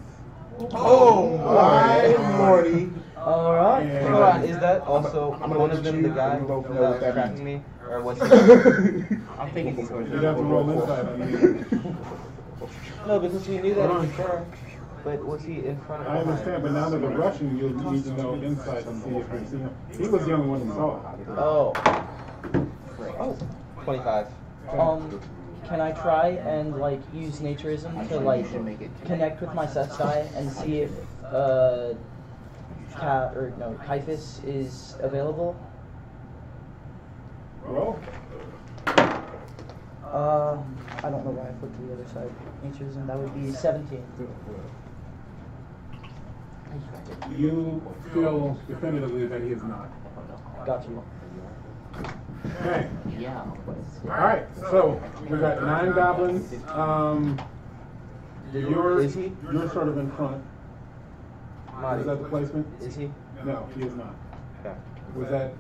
Oh my lordy! All right. And hold on. Is that also I'm gonna, I'm one of them? The guy without tracking me, or what's it? I'm thinking he's going to roll inside. No, because we knew that before. But was he in front of? I understand, but now that they're rushing, you need to know inside to see if you see him. He was the only one who saw it. Oh. Oh. Twenty-five. Um. Can I try and like use naturism to like connect with my Sestai and see if uh, Ka or no Kaiphus is available? Roll. Uh, I don't know why I put to the other side. Naturism. That would be seventeen. You feel definitively that he is not. Got you. Okay. Yeah. All right. So we got nine goblins. Um, you're you're sort of in front. Is that the placement? Is he? No, he is not. Okay. Was that?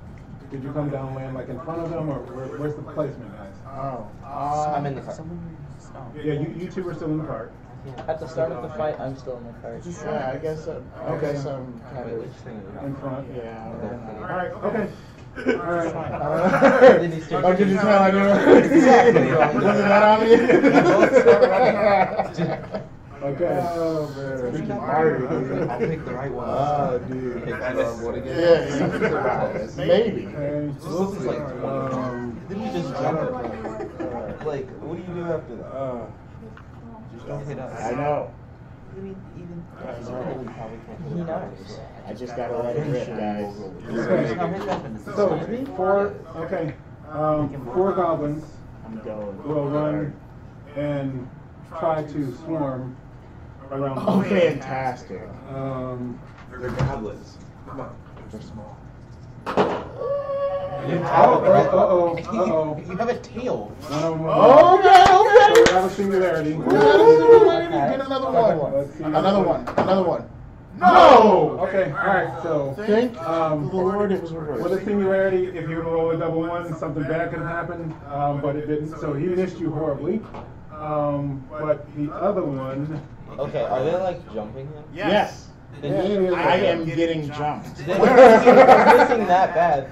Did you come down land like in front of them, or where, where's the placement, guys? Oh. Uh, I'm in the cart. Yeah, you you two are still in the cart. At the start of the fight, I'm still in the cart. Yeah, I guess. So. Okay. So I'm kind of in front. Yeah. All right. Okay. Alright. Uh, oh, did you tell? I don't know. Exactly. Was it that obvious? Okay. Oh, man. I'll pick the right one. Oh, dude. Pick the wrong one again. Yeah. Maybe. This looks like um, didn't we just jump it? Like, what do you do after that? Uh, just don't hit us. I know. Even I know. I just gotta let it rip, guys. So four, okay, um, four goblins will run and try to swarm around. Oh, fantastic! Um, they're goblins. Come on, they're small. Oh, uh-oh, uh-oh. You have a tail. Oh, okay, okay. So we have a singularity. Get another one. Another one. Another one. No! Okay, alright, so. Thank um, Lord it was reversed. With a singularity, if you roll a double one, something bad can happen, um, but it didn't. So he missed you horribly. Um, but the other one. Okay, are they like jumping him? Yes. yes. Yeah, I am getting jumped. If you're missing that bad,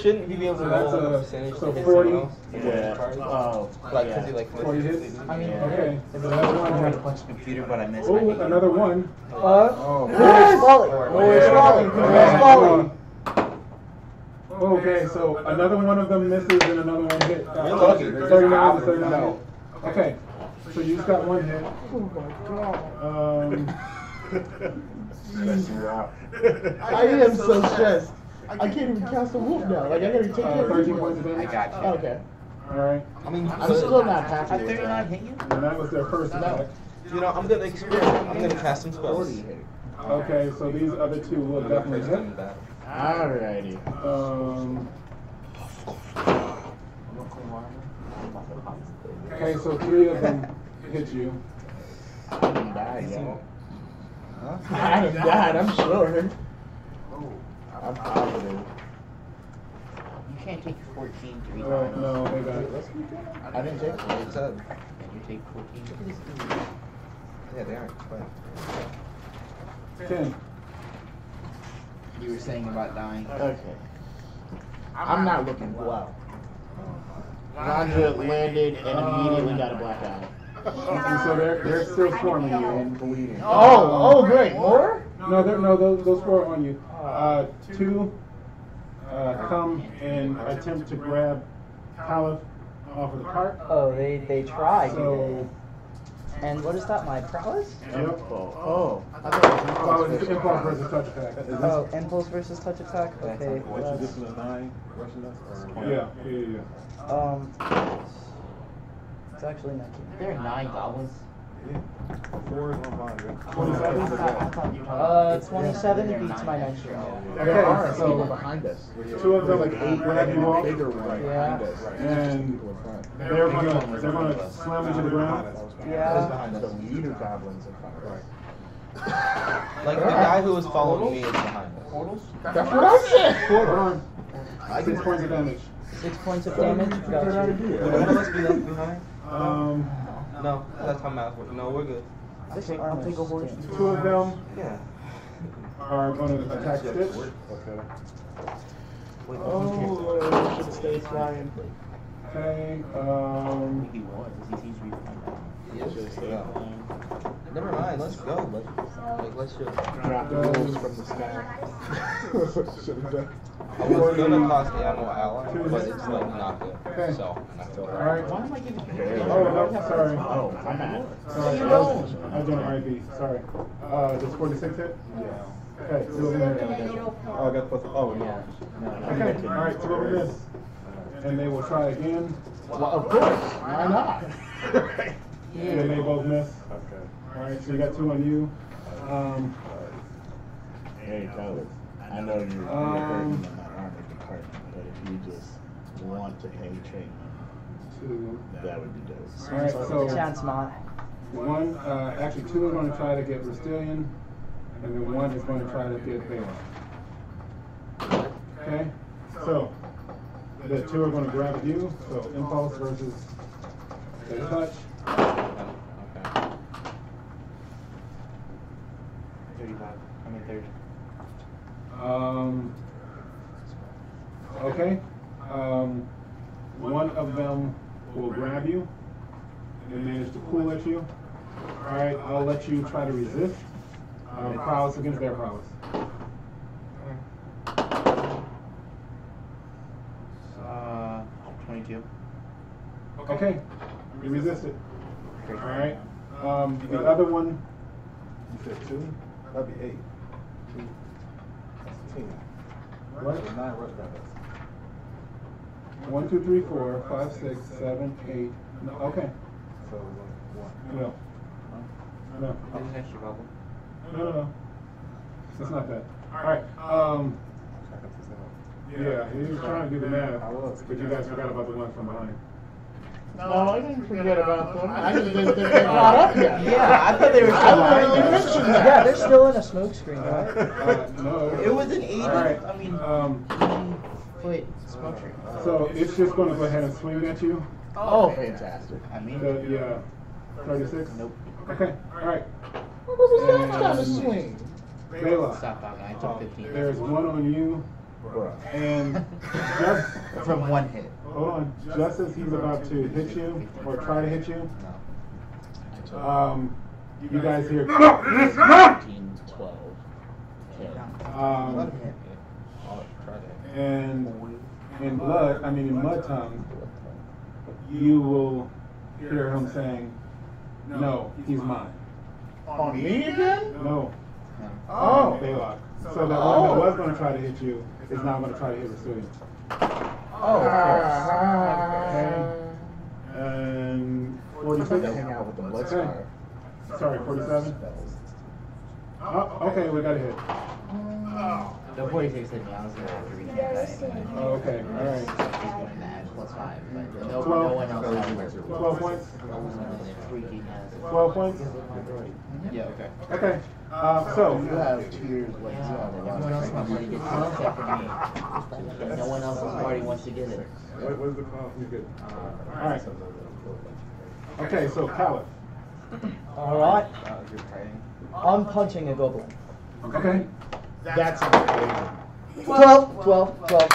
shouldn't you be able to roll so a percentage so to hit forty? Yeah. Oh, like, yeah. He, like, forty hits? I mean, yeah. Okay. I tried to punch the computer, but I missed. Oh, another one. Uh, oh, it's falling. Oh, it's falling. It's falling. Okay, so another one of them misses and another one hits. thirty-nine to thirty-nine. Okay, so you just got one hit. Oh, my God. Um... Wow. I am so stressed. I can't even cast a wolf now. Like I gotta take uh, thirteen points of damage. I got you. Oh, okay. All right. I mean, I'm still not happy. I think I hit you. And that was their first attack. You know, I'm gonna experiment. I'm gonna cast some spells. Okay, so these other two will definitely hit. Alrighty. Um. Okay, so three of them hit you. I didn't die yet. Huh? I have died, I'm sure. Oh, I'm positive. You can't take fourteen to be oh, honest. No, they got it. I didn't take fourteen. It's up. And you take fourteen. Yeah, they aren't. But... ten. You were saying about dying. Okay. I'm not looking wow. Vandra landed and immediately got a black eye. Okay, so they're they're still swarming you and bleeding. Oh, oh, great! More? No, they're, no, those those four are on you. Uh, two uh, come and attempt to grab Kaliph off of the cart. Oh, they they tried. So, and what is that? My prowess? Yep. Oh, I thought it was impulse, impulse versus touch attack. Is oh, impulse versus touch attack. Okay. Which is this? Nine? Yeah, yeah, yeah. Um. It's actually not. There are nine goblins. Uh, twenty-seven beats my next roll. Okay, so people behind us. Two of them, like eight bigger ones behind us. And they're going to slam into the ground. Yeah. The leader goblins in front of us. Like the guy who was following me is behind us. Portals? That's what I said! I get six points of damage. Six points of damage? Gotcha. Would one of us be left behind? Um, No, that's how math works. No, we're good. I'll take, I'll take a horse. Two of them yeah. are going to attack Stitch. Okay. Oh, should stay flying. Okay, um... he wants. Never mind, let's go. Like, let's just drop the wolves from the sky. I was going to cost the animal ally, but it's like not good. Okay. So, I'm not good. Alright. Why am I giving you oh, no, sorry. Oh, I'm mad. Sorry. I was doing R I B. Sorry. Uh, does forty-six hit? Yeah. Okay, two over there. Oh, I got plus. Oh, yeah. Okay, alright, two over this. And they will try again. Well, of course. Why not? Yeah, they both miss. Okay. Alright, so you got two on you. Um, hey, Tyler, I know you're hurting um, in that armor department, but if you just want to pay trade, two, that would be dope. Alright, so sounds smart. One, uh, actually two are going to try to get Rastilian, and then one is going to try to get Baylock. Okay, so the two are going to grab at you, so impulse versus the touch. Um, okay, um, one of them will grab you and manage to pull at you. Alright, I'll let you try to resist. Um, prowess against their prowess. Uh, twenty-two. Okay, you resist it. Alright, um, the other one, you said two? That'd be eight. Two. What? One, two, three, four, five, six, seven, eight. No, okay. So one. No. No. No, no, no. That's not bad. All right. Um. Yeah, he was trying to do the math, but you guys forgot about the one from behind. No, I didn't forget about them. I just didn't think they brought up yet. Yeah, I thought they were still on. Yeah, they're still in a smoke screen, right? Uh, no. It was an eight. Right. I mean, um, wait, smoke screen. So it's just going to go ahead and swing at you. Oh, fantastic. I mean, so, yeah, thirty-six? Nope. Okay, all right. What was the last time to swing? Baylock. Stop that guy. I took fifteen. There's one on you. And just from one hit. Hold on. Just as he's about to hit you or try to hit you, um, you guys hear fifteen, twelve. Um, and in blood, I mean in mud tongue, you will hear him saying, "No, he's mine." On me again? No. Oh, Baylock. So that one that was going to try to hit you is now going to try to hit the student. Oh, of course. Okay. And forty-six. Hang out with the blood star. Sorry, forty-seven. Oh, okay, we got a hit. Oh. The forty-six hit me. I was going to have to read that. Oh, okay. All right. Plus five. No one else. twelve points. twelve points? Yeah, okay. Okay. Uh, so you have two years left. Yeah. No one else in my party gets it except for me. No one else in my party wants to get it. What was the call? You good? Uh, all right. Okay, so Kaliph. All right. I'm punching a goblin. Okay. That's amazing. twelve. twelve. twelve.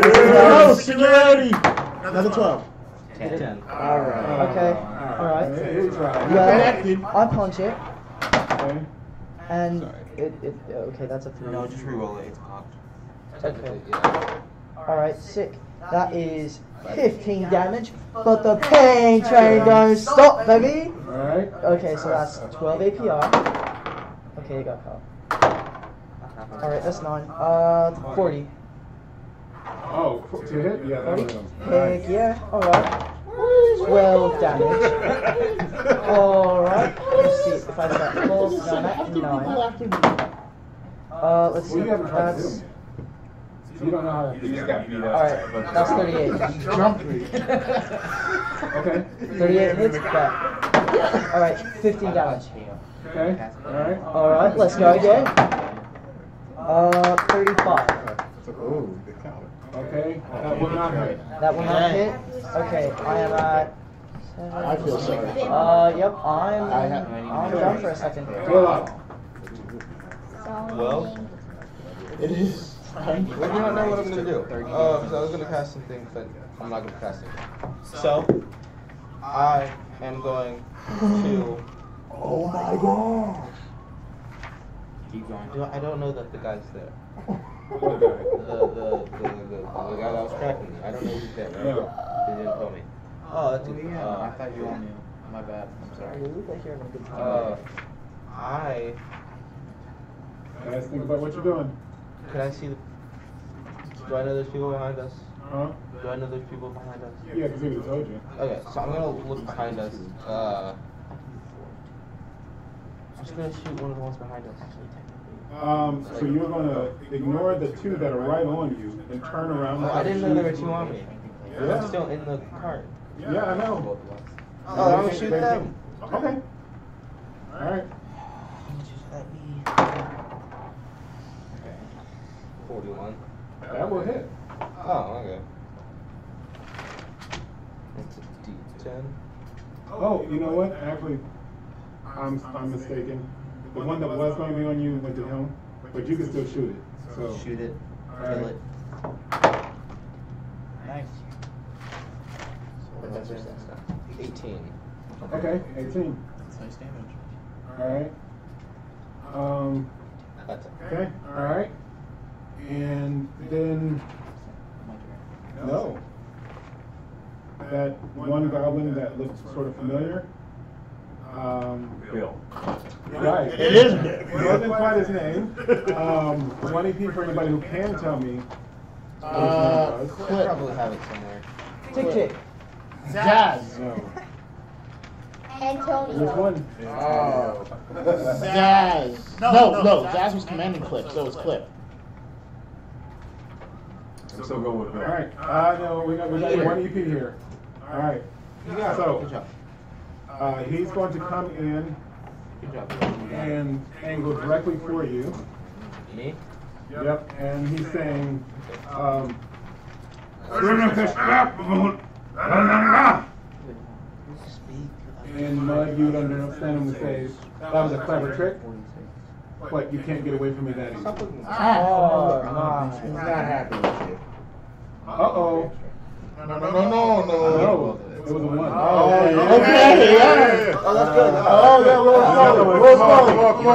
That's a twelve. Another twelve. ten. ten. All right. Okay. All right. Yeah. Well, I punch it. Okay. And it, it okay, that's a three. No, just re-roll it. It's blocked. Okay. Yeah. All right, sick. That is fifteen damage, but the pain train don't stop, baby. All right. Okay, so that's twelve A P R. Okay, you got caught. All right, that's nine. Uh, forty. Oh, to hit? Yeah, that was him. Heck yeah, alright. twelve damage. Alright, let's see if I've got pulls. No, not nine. Uh, let's see if that's... You don't know how to... You just got beat up. Alright, that's thirty-eight. Jump okay. thirty-eight hits back. Alright, fifteen damage. Okay. Alright. Alright, let's go again. Uh, thirty-five. Oh, big counter. Okay, that will not hit. That will not hit? Okay, I am at... Uh, I feel sorry. Uh, yep, I'm... I'm down for a second. Well... It is... I do not know what I'm going to do. Uh, because I was going to cast some things, but I'm not going to cast anything. So, I am going to... Oh my god! Keep going. You know, I don't know that the guy's there. the, the, the, the, the, the guy that was tracking me. I don't know who's there. Right? Yeah. They didn't tell me. Oh, that's it. Yeah. Uh, I thought you all knew. My bad. I'm sorry. You look like you're having a good time. Uh, I... Guys, think about what you're doing. Can I see the... Do I know there's people behind us? Huh? Do I know there's people behind us? Yeah, because we told you. Okay, so I'm going to look behind us. Uh, I'm just going to shoot one of the ones behind us. Um, so you're going to ignore the two that are right on you and turn around... Oh, I didn't know there were two on me. Yeah. I'm still in the cart. Yeah, yeah, I know. Oh, I'm going to shoot them. Okay. All right. forty-one. That will hit. Oh, okay. That's a D ten. Oh, you know what? Actually, I'm I'm mistaken. The one that was going to be on you went to him, but you can still shoot it. So shoot it. Kill it. Nice. That's your stuff. eighteen. Okay, eighteen. That's nice damage. All right. Um. That's it. Okay. All right. And then, no, that one goblin that looked sort of familiar, um, Bill, right, it is Bill, wasn't quite his name, um, twenty P for anybody who can tell me, uh, I probably have it somewhere, Tick Tick, Zaz, no, Antonio. Which one? Oh, Zaz, no, no, Zaz was commanding Clip, so it was Clip. So go with that. All right. Uh, no, we got, we got one E P here. All right. Yeah. So uh, he's going to come in and angle directly for you. Me? Yep. And he's saying, um, and Mud, you would understand him to say, that was a clever trick. But you can't get away from me that easy. Oh, no, he's not happy with you. Uh-oh. No, no, no, no, no. No, it was a one. Oh, yeah. Okay, yeah. Oh, that's good. Oh, yeah, a little slower. A little slower. Come on.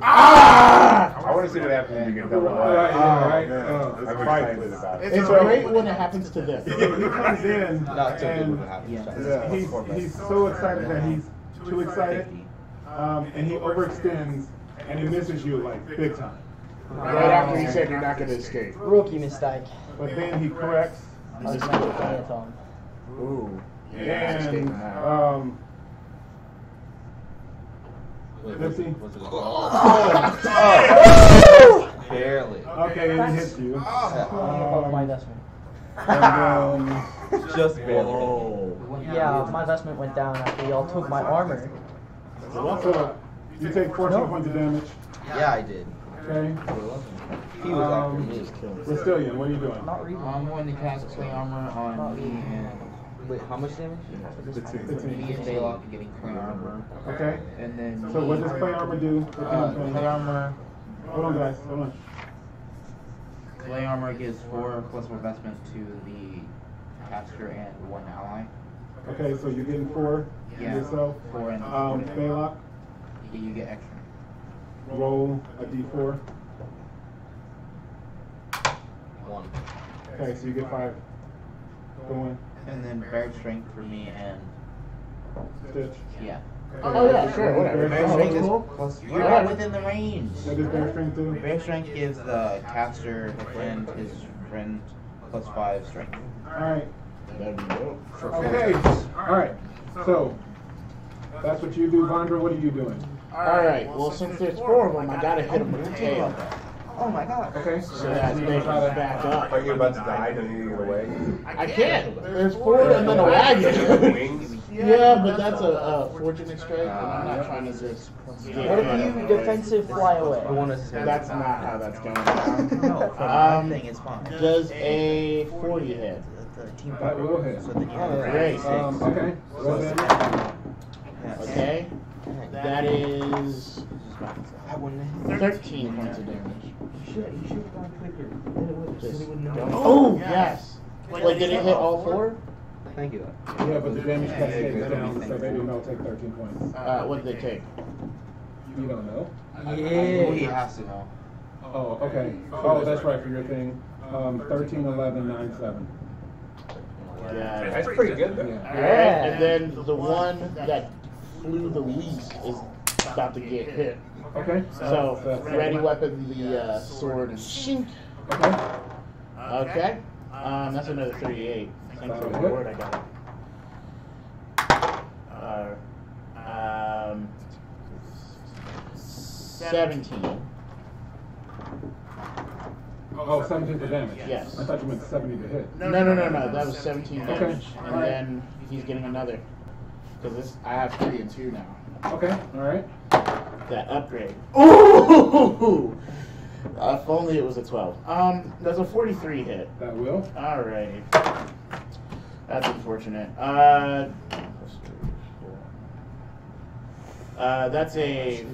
Ah! I want to see what happens when you get double. All right, all right. I'm excited about it. It's great when it happens to this. He comes in, and he's so excited that he's too excited, and he overextends. And he misses you, like, big time. Right after he said you're not going to escape. Rookie mistake. But then he corrects. Ooh. And, um... Nipsey? Oh! Barely. Okay, it hits you. Oh, my investment. Just barely. Yeah, my investment went down after y'all took my armor. You take fourteen no. points of damage. Yeah, I did. Okay. He was um, after me. Just killed. Rastilian, what are you doing? Not reading. I'm going to cast Clay Armor on me and... Wait, how much damage? fifteen. Me and Baylock are getting Clay Armor. Okay. And then... So what does Clay Armor do? Uh, Clay Armor... Hold on, guys. Hold on. Clay Armor gives four plus one investment to the caster and one ally. Okay, so you're getting four? Yeah. Yourself? Four and... Um, Baylock? You get extra. Roll a d four. One. Okay, so you get five. Going. And then Bear Strength for me and... Stitch? Yeah. Okay. Oh, yeah, yeah, sure, whatever. Bear Strength is... Plus, you're not within the range. What does Bear Strength do? Bear Strength gives the caster and his friend plus five strength. Alright. Okay, alright. So... That's what you do, Vandra. What are you doing? All right. All right. Well, well, since there's four of them, I gotta hit them with the tail. Oh my god. Okay. So that's making back up. Are you about to die to either way? I can't. There's four and then a wagon. Yeah, but that's a, a fortune extract, and I'm not trying to just... Yeah. What if you defensive flyaway? That's not how that's going down. um, does a forty hit? That will hit. Great. Um, okay. Okay. That is... thirteen points of damage. You should have gone quicker. Oh, yes! Like, did it hit all four? Thank you. Yeah, but the damage cascades down, so they didn't all take thirteen points. Uh, what did they take? You don't know? Yeah. You have to know. Oh, okay. Oh, that's right for your thing. Um, thirteen, eleven, nine, seven. Yeah. That's pretty good, though. Yeah. Yeah. And then the one that flew the least is about to get hit. Okay. So, so ready weapon, the uh, sword, and shink. Okay. Okay. Um, that's another thirty-eight. Thanks for the word I got. Uh, um, seventeen. Oh, seventeen to damage? Yes. I thought you meant seventy to hit. No, no, no, no, no. That was seventeen damage. Okay. And then he's getting another. Because I have three and two now. Okay, alright. That upgrade. Ooh! Uh, if only it was a twelve. Um, that's a forty-three hit. That will. Alright. That's unfortunate. Uh, uh, that's a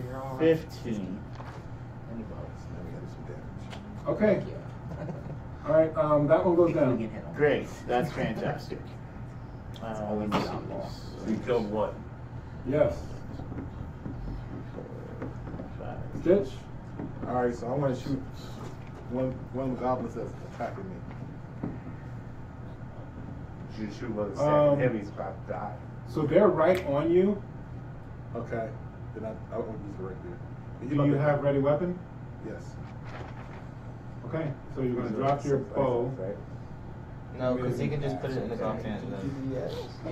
fifteen. Okay. Alright, um, that one goes down. Great. That's fantastic. Uh, let me see this. So you killed one. Yes. Stitch? Alright, so I'm going to shoot one, one of the goblins that's attacking me. You shoot one of the um, heavies about to die. So they're right on you? Okay. Then I, I won't use it right there. Do you, you have ready weapon? Yes. Okay, so you're going to drop your bow. No, because he can just put it in the goblin's hand. Yes. So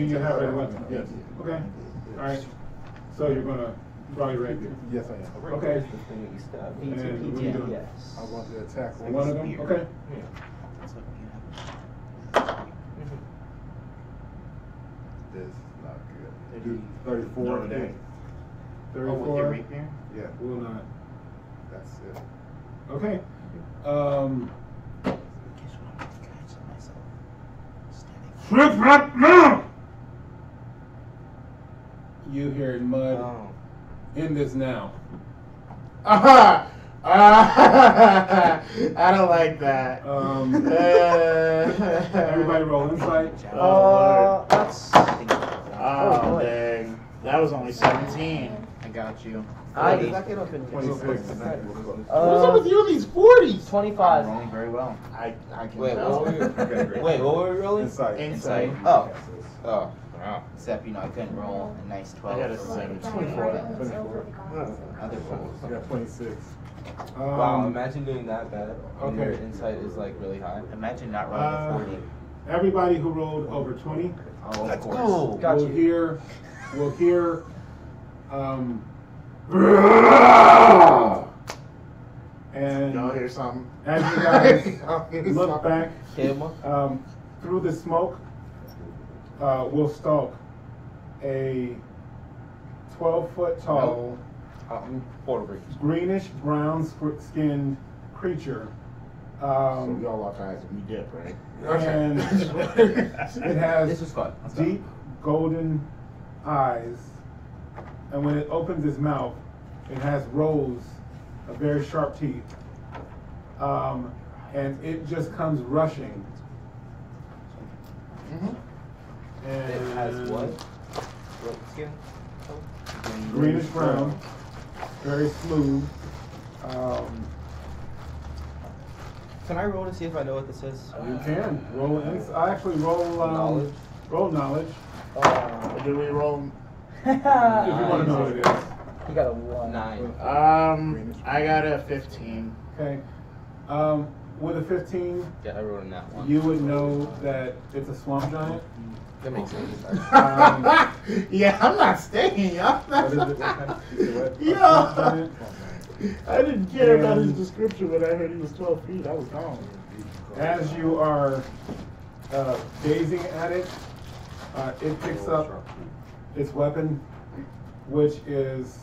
you have ready weapon? Yes. Okay. Alright. So you're going to draw your rapier? Yes, I am. Okay. And what are you doing? Yes. I want to attack one, one of them? Okay. Yeah. This is not good. Do thirty-four. No, thirty-four. Oh, with your rapier? Yeah. Will not. That's it. Okay. Um. Flip right now! You hear mud. Oh. End this now. Aha! Uh-huh. Uh-huh. I don't like that. Um, uh, everybody roll insight. Oh, uh, that's. Oh, dang. That was only seventeen. I got you. I did not get up in twenty-six. Uh, What's up with you in these forties? twenty-five. I'm rolling very well. I, I can Wait, tell. What were Wait, what were we rolling? Insight. Insight. Oh. Oh. Wow. Except, you know, I couldn't roll a nice twelve. I got a seven. twenty-four. twenty-four. Other rolls. I got twenty-six. Um, wow, imagine doing that bad. Okay. Your insight is, like, really high. Imagine not rolling uh, a forty. Everybody who rolled over twenty, oh, of course. Go. Got we'll you. Hear, we'll hear, um, and y'all hear something. As you guys look back um, through the smoke, Uh, will stalk a twelve foot tall, nope. greenish brown skinned creature. Um, so we all lock eyes and we dip, right? And it has this was fun. deep golden eyes. And when it opens its mouth, it has rows of very sharp teeth. Um, and it just comes rushing. Mm-hmm. And it has what? What skin? Oh. Greenish brown, very smooth. Um, can I roll to see if I know what this is? You can roll. I actually roll. Um, knowledge. Roll knowledge. Uh, do we roll? If you want to know what it is. You got a one. Nine. Um, I got a fifteen. Okay. Um, with a fifteen, yeah, I wrote in that one. You would know that it's a swamp giant. That makes sense. Um, yeah, I'm not staying. I'm not. What is it? What kind of, is it yeah. I didn't care and about his description when I heard he was twelve feet. I was gone. As you are uh, gazing at it, uh, it picks up its weapon, which is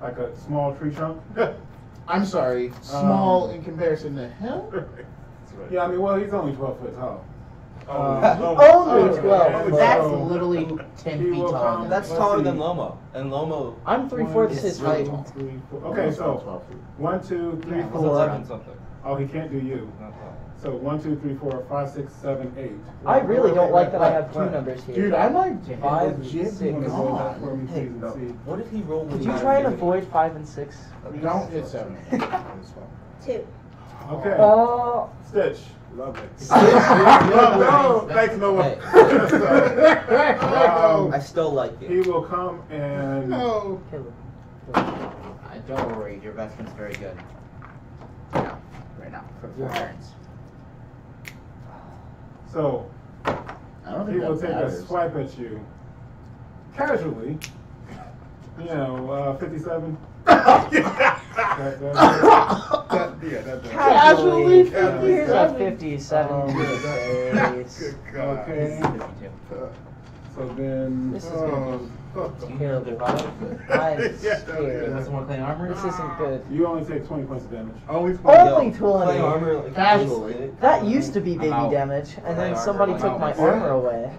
like a small tree trunk. I'm sorry, small um, in comparison to him? Yeah, I mean, well, he's only twelve foot tall. Um, only twelve. That's literally ten feet tall. That's taller than Lomo. And Lomo. I'm three fourths his height. Okay, so one, two, three, four. Oh, he can't do you. So one, two, three, four, five, six, seven, eight. I really don't like that I have two numbers here. Dude, I like five, six. What did he roll with? Did you try and avoid five and six? Don't hit seven. Two. Okay. Oh. Stitch. Love it. Stitch. Love it. Thanks, Noah. So, um, I still like it. He will come and. No. I don't worry. Your best friend's very good. No, right now for four turns. So I don't think he will take matters. a swipe at you casually. You know, uh, fifty-seven. that, that, that, yeah, that, that. Casually, casually, casually fifty-seven. Um, good God. Okay. So then, this is um, good. Do you hear the vibe? Guys, yeah, yeah. Doesn't want to play armor? This isn't good. You only take twenty points of damage. Only twenty. Only twenty. Play armor, like, casually. That used to be baby damage, and then somebody took out my yeah. armor away.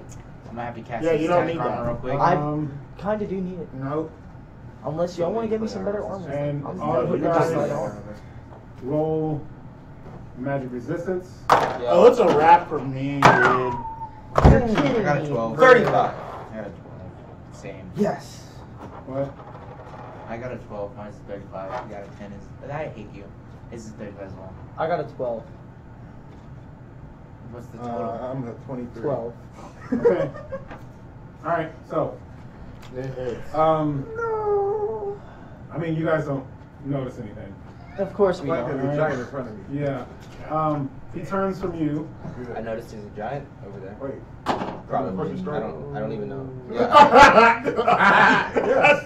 I'm gonna have to cast. Yeah, you don't need that. Real quick. Um, I kind of do need it. Nope. Unless y'all want to give me some better armor. And all of you guys roll magic resistance. Yeah. Oh, it's a wrap for me, dude. You're kidding me. I got a twelve. thirty-five. I got a twelve. Same. Yes. What? I got a twelve. Mine's a thirty-five. You got a ten. Is, I hate you. It's a thirty-five as well. I got a twelve. What's the total? Uh, I'm at twenty-three. twelve. Okay. All right, so. Um, no. I mean, you guys don't notice anything. Of course we don't. There's a giant in front of you. Yeah. Um, he turns from you. I noticed there's a giant over there. Wait. Probably. I don't. I don't even know. Yeah. Yes.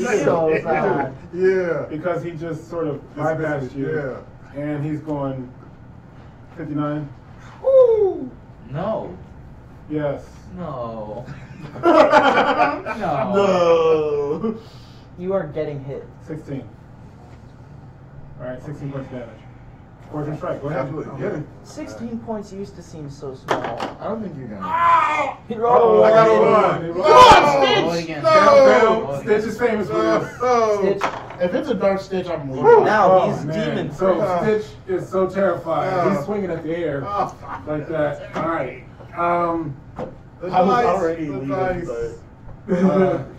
Yes. So bad. Yeah. Because he just sort of bypassed you. Yeah. And he's going fifty-nine. Ooh. No. Yes. No. No. No. You are getting hit. sixteen. Alright, sixteen points damage. Fortune strike, go ahead. Absolutely. Yeah. sixteen points used to seem so small. I don't think you're gonna. Ah! He rolled. Oh, I got one. Come on, Stitch! No! Down, down. Stitch is famous for this. Oh. Stitch. If it's a dark Stitch, I'm leaving. Now oh, he's demon. So uh, Stitch is so terrified. Uh, he's swinging at the air uh, like that. Alright. Um. I was nice, already leaving, nice. but uh,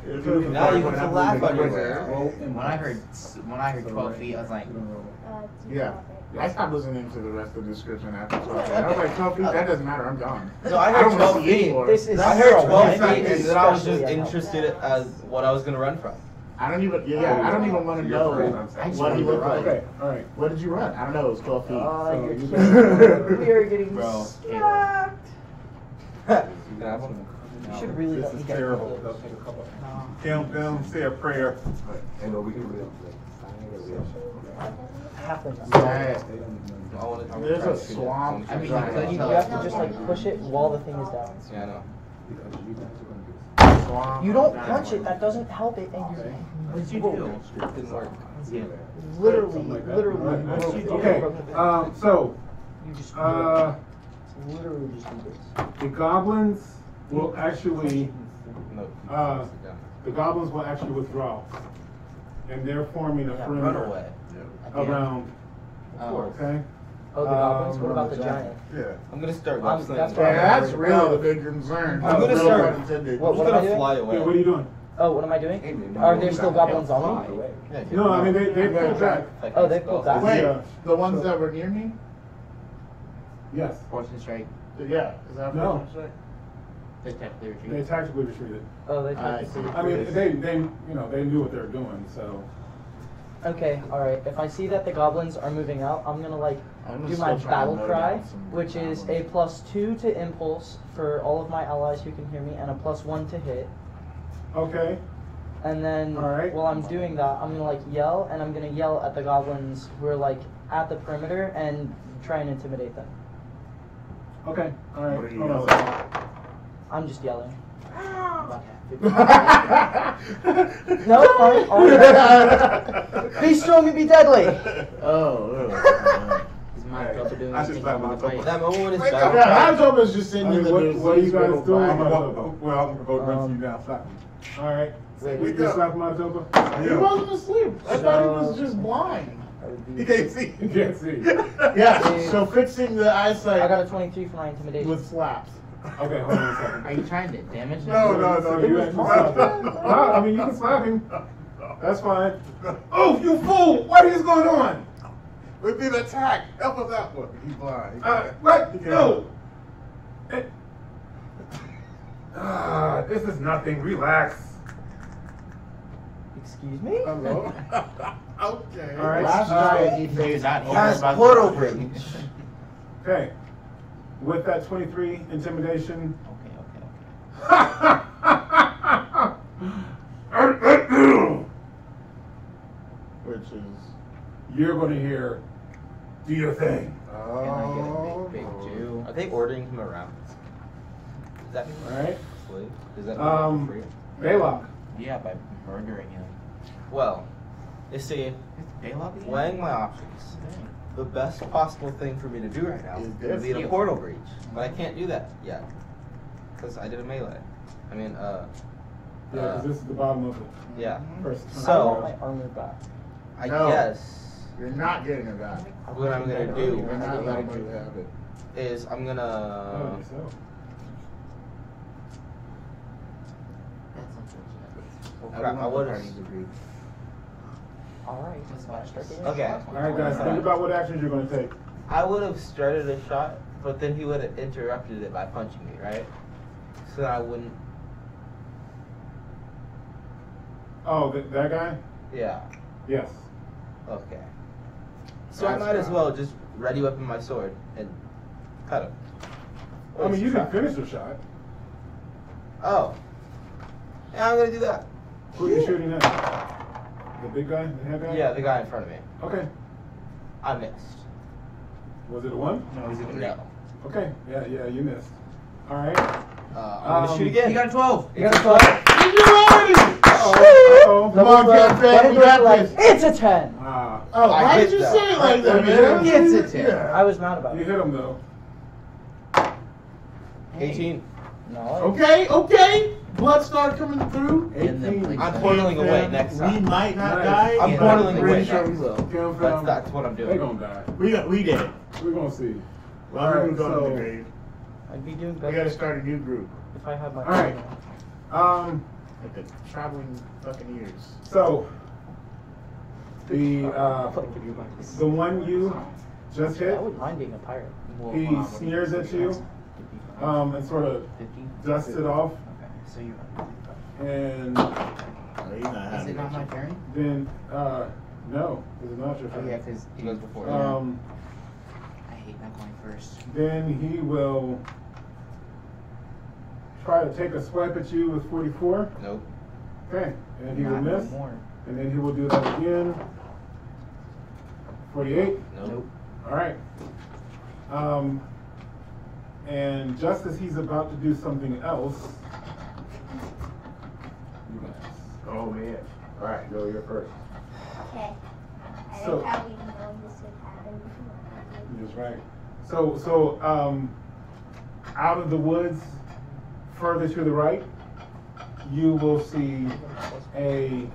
now you have to laugh on your way. When I heard when I heard twelve feet, I was like, uh, yeah. I stopped listening to the rest of the description after twelve feet. I was like, twelve feet, that doesn't matter. I'm gone. No, I heard twelve feet. This is I heard twelve feet, and then I was just interested as what I was gonna run from. I don't even. Yeah, yeah, I don't even want to know what he looked like. Okay, all right. What did you run? I don't know. It was twelve feet. Oh, we are getting slapped. Yeah, you should really this is terrible. Don't no. say a prayer. And we can live. Happens. There's a swamp. I mean, you have to just like push it while the thing is down. Yeah, I know. You don't punch it. That doesn't help it. And you're. What did you do? It didn't work. Yeah. Literally, literally. Okay. Um. So. You just. Uh. Literally just do this. The goblins will actually uh, the goblins will actually withdraw. And they're forming a yeah, perimeter around um, okay? Oh, the goblins? Um, what about the giant? Yeah. I'm going to start um, that's, yeah, that's really the big concern. I'm going to start. What, what am I fly away. Yeah, what are you doing? Oh, what am I doing? Hey, man, are there still goblins on me? Yeah, no, I mean, they, they pulled back. Like, oh, they pulled back. Wait, yeah. The ones so, that were near me? Yes. Fortune strike. Yeah. Is that no. Fortune strike? They tactically retreated. They tactically retreated. Oh, they tactically retreated. I mean, they, they, you know, they knew what they were doing, so. Okay, alright. If I see that the goblins are moving out, I'm gonna like I'm do my battle cry, which is a plus two to impulse for all of my allies who can hear me, and a plus one to hit. Okay. And then right. while I'm doing that, I'm gonna like yell, and I'm gonna yell at the goblins who are like at the perimeter and try and intimidate them. Okay. Alright. Oh, I'm just yelling. No, fine. Oh, be strong and be deadly. Oh, is Mata'Topa doing anything? That moment when it's done. Yeah, Mata'Topa is just sitting in the middle. What are you guys doing? Well, I'm gonna go run to you now. Slap me. All right. We can slap Mata'Topa. He wasn't asleep. I thought he was just blind. You can't see. You can't see. Yeah. So fixing the eyesight. I got a twenty-three for my intimidation. With slaps. Okay, hold on a second. Are you trying to damage him? No, no, no. You can slap him. No, I mean, you can slap him. That's fine. Oh, you fool! What is going on? We've been attacked. Help us out. Look, he's blind. Uh, what? Yeah. No. It... Ah, this is nothing. Relax. Excuse me? Hello? Okay. All right. Last time he phased out. Has portal breach. Okay. With that twenty-three intimidation. Okay, okay, okay. Which is, you're going to hear, do your thing. Oh. Can I get a big, big Jew? Are they ordering him around? Does that mean right? Slave? Does that mean um, free? Baylock. Yeah, by murdering him. Well, you see, Baylock weighing my options. Dang. The best possible thing for me to do right now is to be in a portal breach. But I can't do that yet. Because I did a melee. I mean, uh... Yeah, because uh, this is the bottom of it. Yeah. First time. So, I want my armor back. I no, guess... You're not getting it back. What I'm going to do... You're not letting you have it. Is I'm going to... Oh, yourself. That's unfortunate. Well, crap, I would have... Alright, that's why I started. Okay. Alright guys, think about what actions you're going to take. I would have started a shot, but then he would have interrupted it by punching me, right? So I wouldn't... Oh, th that guy? Yeah. Yes. Okay. So that's I might as well just ready weapon my sword and cut him. Or I mean, you can finish the shot. Oh. Yeah, I'm going to do that. Who are you shooting at? The big guy? The head guy? Yeah, the guy in front of me. Okay. I missed. Was it a one? No, was it a no. Okay. Yeah, yeah, you missed. All right. Uh, I'm um, going to shoot again. You got a twelve. You got a twelve. You already! Uh-oh. Uh-oh. Come on, Captain. You got this. It's a ten. Uh, oh, why did you though. say it like that, man? It's a ten. Yeah. I was mad about you it. You hit him, though. eighteen. No. Okay, okay. Bloodstar coming through. eighteen. I'm portaling away next time. We might not nice. die. I'm portaling away. Sure we will. That's, that's what I'm doing. They're going to die. We, got, we did it. We're going to see. Well, all right, so I'd be doing better. We got to start a new group. If I have my... All right. Um, like the traveling Buccaneers. So, the, uh, the one you just hit, I wouldn't mind being a pirate. He sneers at you um, and sort of dusts it off. So you and is it not my turn? Then uh no, it's not your turn. Oh yeah, because he goes before. Um I hate not going first. Then he will try to take a swipe at you with forty-four. Nope. Okay. And he not will miss. Anymore. And then he will do that again. forty-eight? Nope. Alright. Um and just as he's about to do something else. Oh man. Alright, go here first. Okay. I so, like how we know this would happen. That's right. So so um out of the woods, further to the right, you will see a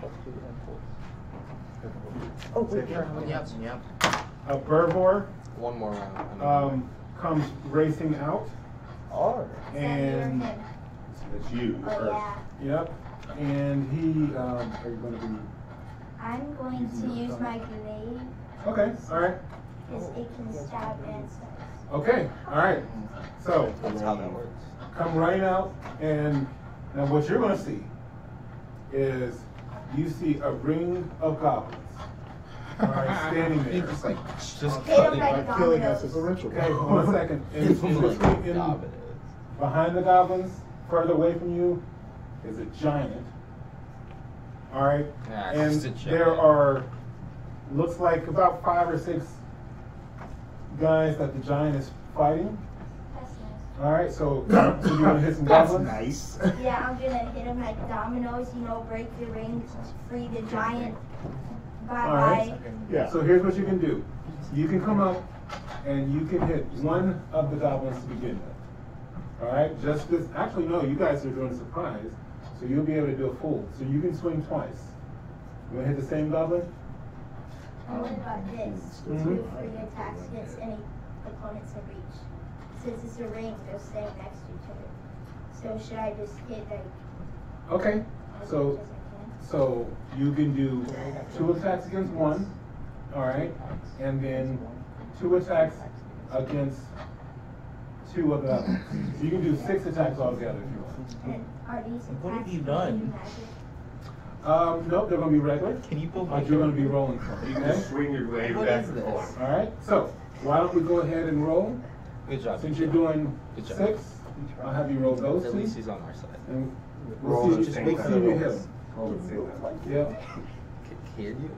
Oh wait, there yep, yep. a burbore. One more round. Um comes racing out. Oh. And it's you. Oh, yeah. Yep. And he, um, are you going to be? I'm going to use something? my grenade. Okay, all right. Because it can stab and stuff. Okay, all right. So, that's how that works. Come right out, and now what you're going to see is you see a ring of goblins Right, standing there. Just like just killing, like killing us as a ritual. Okay, one second. It's like in, behind the goblins, further away from you, is a giant. All right, nah, and there it. are looks like about five or six guys that the giant is fighting. That's nice. All right, so, so you want to hit some goblins? That's nice. Yeah, I'm gonna hit him like dominoes. You know, break the ring, free the giant. Bye. All right. Bye. Yeah. So here's what you can do. You can come up and you can hit one of the goblins to begin with. All right. Just this. Actually, no. You guys are doing a surprise, so you'll be able to do a full. So you can swing twice. You want to hit the same goblin? And what about this? Mm-hmm. Two free attacks against any opponents in reach. Since it's a ring, they'll stay next to each other. So should I just hit like? Okay. So. So you can do two attacks against one, all right, and then two attacks against two of the others. So you can do six attacks altogether if you want. Are these what have you done? Um, nope, they're going to be regular. Can you pull? But you're going to be rolling. You can swing your way back and forth. All right. So why don't we go ahead and roll? Good job. Since you're doing six, I'll have you roll those. At least he's on our side. And we'll see if you hit him. Oh, like, yeah. Can you?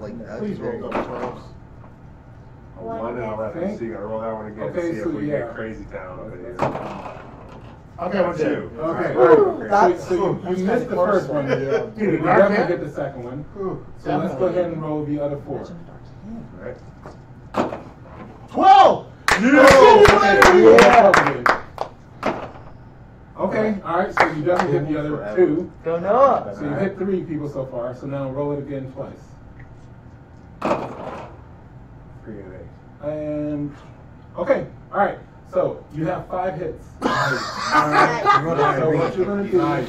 Like, I just rolled up twelves. One now, right? Okay. So you gotta roll that one again. Okay, to see so if we yeah. get crazy down over here. Okay, one, two. Okay. Ooh, that's, so you, you missed the first one. one. Yeah. You definitely get the second one. Ooh, so definitely. Let's go ahead and roll the other four. Right. twelve! Yeah! Okay, alright, so you definitely hit the other two. Go Noah! So you hit three people so far, so now roll it again twice. Three and eight. And, okay, alright, so you have five hits. Nice. Alright, so what you're going to do nice.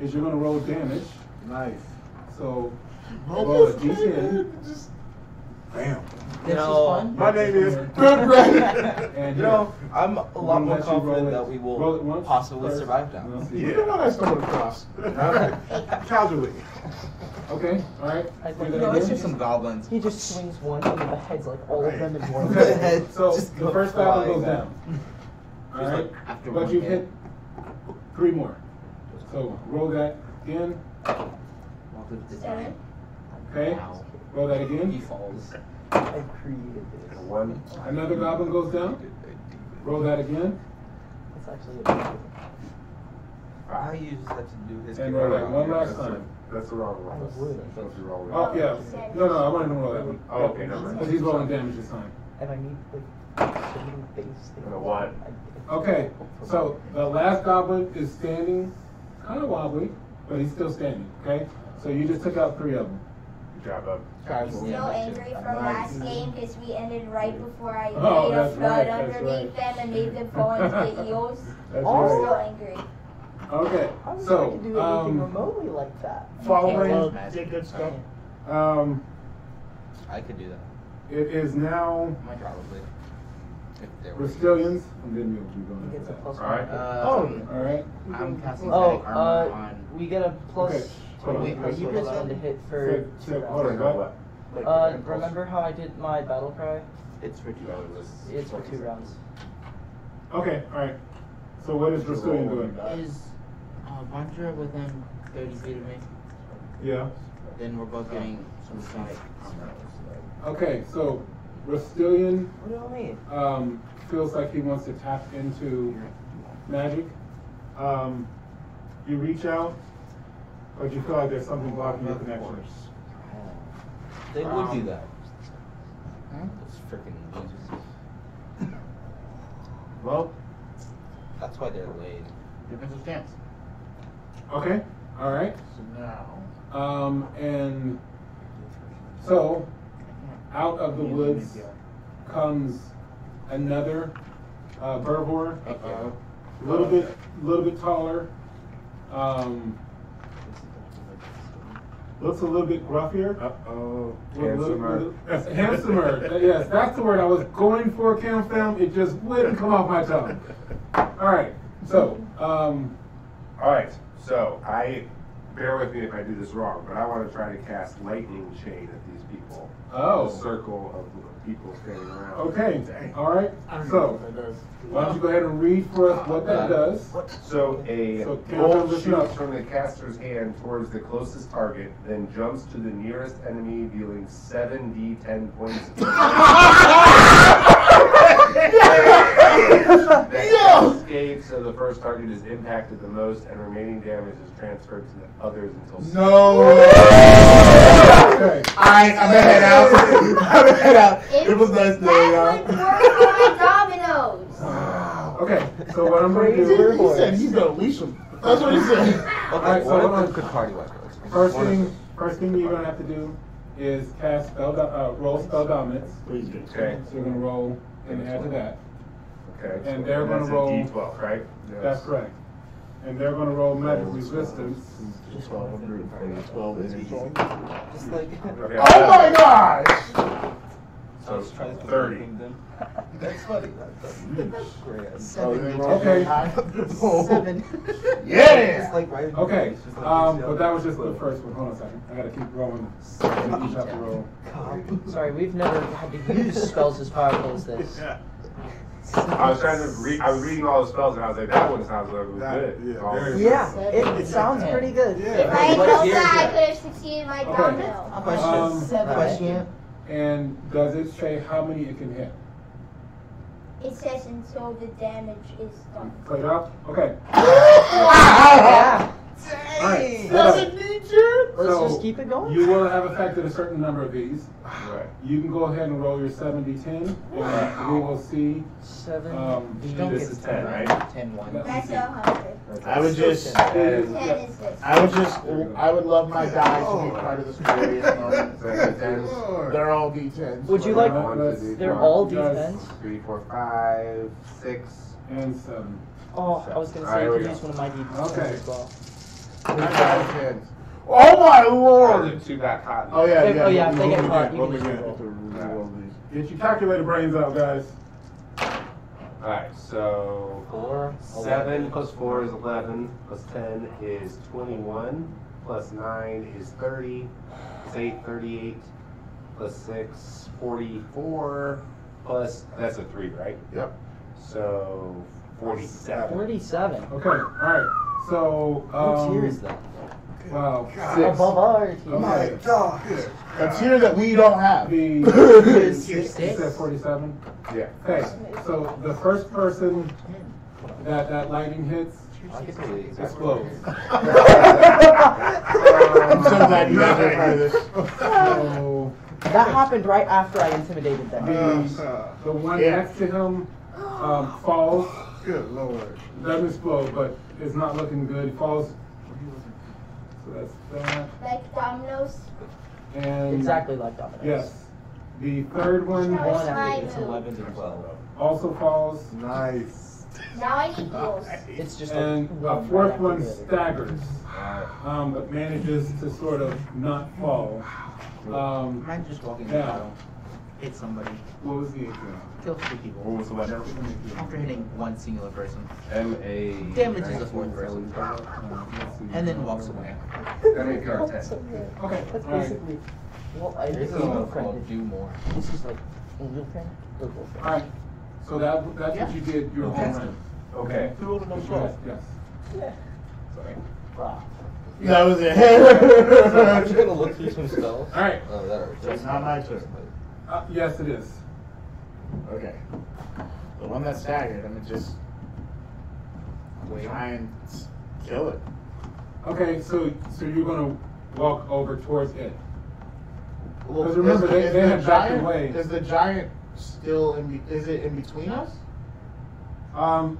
is you're going to roll damage. Nice. So, roll a d ten. Bam. You know, my name is Good Brad. And you know, I'm a lot more confident that we will possibly first. survive down. We'll You're the one I stumbled across. Casually. Okay, alright. You know, let's do some goblins. He just swings one and the heads like all right. of them in one. The head so just the first goblin goes down. Alright. Like but you hit three more. So roll that again. Seven. Okay. Wow. Roll that again. He falls. I created this. One. Another goblin goes down. Roll that again. That's actually a good one. You just have to do this. And roll that one last time. That's the wrong one. That's the wrong one. Oh, yeah. No, no, I wanted to roll that one. Oh, okay. Because he's rolling damage this time. And I need, like, shooting face things. And a one. Okay. So the last goblin is standing kind of wobbly, but he's still standing, okay? So you just took out three of them. Job up. I'm still yeah, angry from last game because we ended right before I oh, made a flood right, underneath right. them and made them fall into the eels. That's I'm right. still angry. Okay, I'm so I do um, remotely like that. Following, did good stuff. Um, I could do that. It is now. My probably. Rastilians. And then you'll be going. He gets a plus one. All right. Uh, oh, all right. I'm casting static armor on. We get a plus. Okay. So wait, are you guys going to hit for two rounds? Uh, remember how I did my battle cry? It's for two rounds. It's for two rounds. Okay, alright. So what is Rastilian doing? Is uh, Vandra within thirty feet of me? Yeah. Then we're both getting some static armor. Okay, so Rastilian um, feels like he wants to tap into magic. Um, you reach out. Or do you feel like there's something blocking your connections? They would um, do that. Huh? Those freaking losers. Well, that's why they're laid. Defensive stance. Okay. All right. So now, um, and so out of the woods comes another uh, burbore, a uh, little bit, little bit taller. Um. Looks a little bit gruffier. Uh-oh. Handsomer. Handsomer. Yes, that's the word I was going for, Cam Fam. It just wouldn't come off my tongue. All right. So, um... All right. So, I... Bear with me if I do this wrong, but I want to try to cast lightning chain at these people. circle. Oh. A circle of people standing around. Okay. Dang. All right. So, why don't you go ahead and read for us what that does? So, a so bolt shoots from the caster's hand towards the closest target, then jumps to the nearest enemy, dealing seven d ten points of that escapes, so the first target is impacted the most, and remaining damage is transferred to the others until... No! Okay. I, I'm gonna head out. I'm gonna head out. It, it was nice knowing y'all. That's like dominoes. Wow. Okay, so what I'm going to do... He, he said he's going to leash him. That's what he said. Okay, alright, so what I'm... Good party like first thing, first thing you're going to have to do is cast spell... Uh, roll spell dominance. Please do. Okay. So you're going to roll and add to that. Okay. And so they're going to roll... D twelve, right? Yes. That's correct. And they're going to roll magic resistance. twelve is easy. Oh my gosh! So thirty. That's funny. That's okay. Seven. Yeah! Okay. Um, but that was just the first one. Hold on a second. I got to keep rolling. I each have to roll. Sorry, we've never had to use spells as powerful as this. Yeah. I was trying to read, I was reading all the spells and I was like, that one sounds like it was that, good. Yeah, yeah it, it sounds pretty good. Yeah. If I had known that, I could have succeeded my domino. Okay. Um, Seven. Question. And does it say how many it can hit? It says until the damage is done. Play it up? Okay. Wow! All right. Doesn't need you. Let's so just keep it going. You will have affected a certain number of these. Right. You can go ahead and roll your seven d ten. Wow. We will see. Seven. Um, this is ten, right? Ten one. That's so hard. I would just. ten is this. I would just. I would love my guys to be part of this glorious moment. They're all d tens. Would you like? They're all d tens. Three, four, five, six, and seven. Oh, I was gonna say I could use one of my d tens as well. I got ten. Oh my lord! The two got caught. Oh yeah, yeah. Oh yeah, they get caught. Get your calculator brains out, guys. All right, so four, seven plus four is eleven, plus ten is twenty-one, plus nine is thirty, plus eight, thirty-eight, plus six, forty-four, plus that's a three, right? Yep. So forty-seven. Forty-seven. Okay. All right. So, um... What tier is that? Wow. Six. Above our tier. My God. A tier that we don't have. The... Six? You said forty-seven? Yeah. Okay, so the first person that that lightning hits explodes. um, I'm so glad you guys didn't hear this. So, that happened right after I intimidated them. The, the one yeah. next to him um, falls. Good lord. Doesn't explode, but it's not looking good. It falls. So that's that. Like dominoes? And exactly like dominoes. Yes. The third one. No, it's my move. It's eleven to twelve. Also falls. Nice. Now I need goals. It's just and a fourth one staggers, um, but manages to sort of not fall. Um, I'm just walking down. Hit somebody. What was the exam? Kill three people. What was the weapon? After hitting one singular person. M A Damages the fourth person. And then walks away. Okay, that's basically... Well, I this is called do more. This is like... Alright, so that that's what you did your home run. Okay. Two of them on twelve. Yes. Yeah. Sorry. Wow. That was it. I'm just gonna look through some spells. Alright. It's not my turn. Uh, yes, it is. Okay. The one that's staggered, I'm gonna just try and kill it. Okay, so so you're gonna walk over towards it. Because remember, they, they have backed away. Is the giant still in? Is it in between us? Um,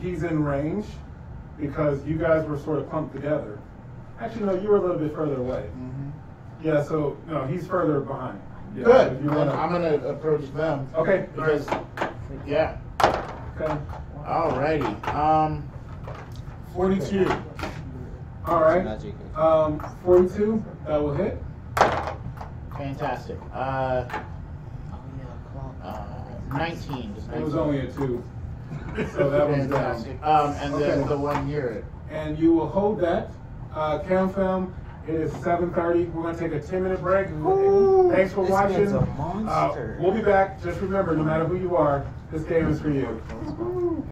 he's in range because you guys were sort of clumped together. Actually, no, you were a little bit further away. Mm-hmm. Yeah, so no, he's further behind. Yeah, good. So wanna... I'm going to approach them. Okay. Because, yeah. Okay. Alrighty. Um, forty-two. Alright. Um, forty-two. That will hit. Fantastic. Uh, uh, nineteen. It was only a two. So that one's down. Um, and then okay. the one near it. And you will hold that. Uh, Camfam It is seven thirty. We're going to take a ten minute break. Ooh, thanks for watching. A monster. Uh, we'll be back. Just remember, no matter who you are, this game is for you.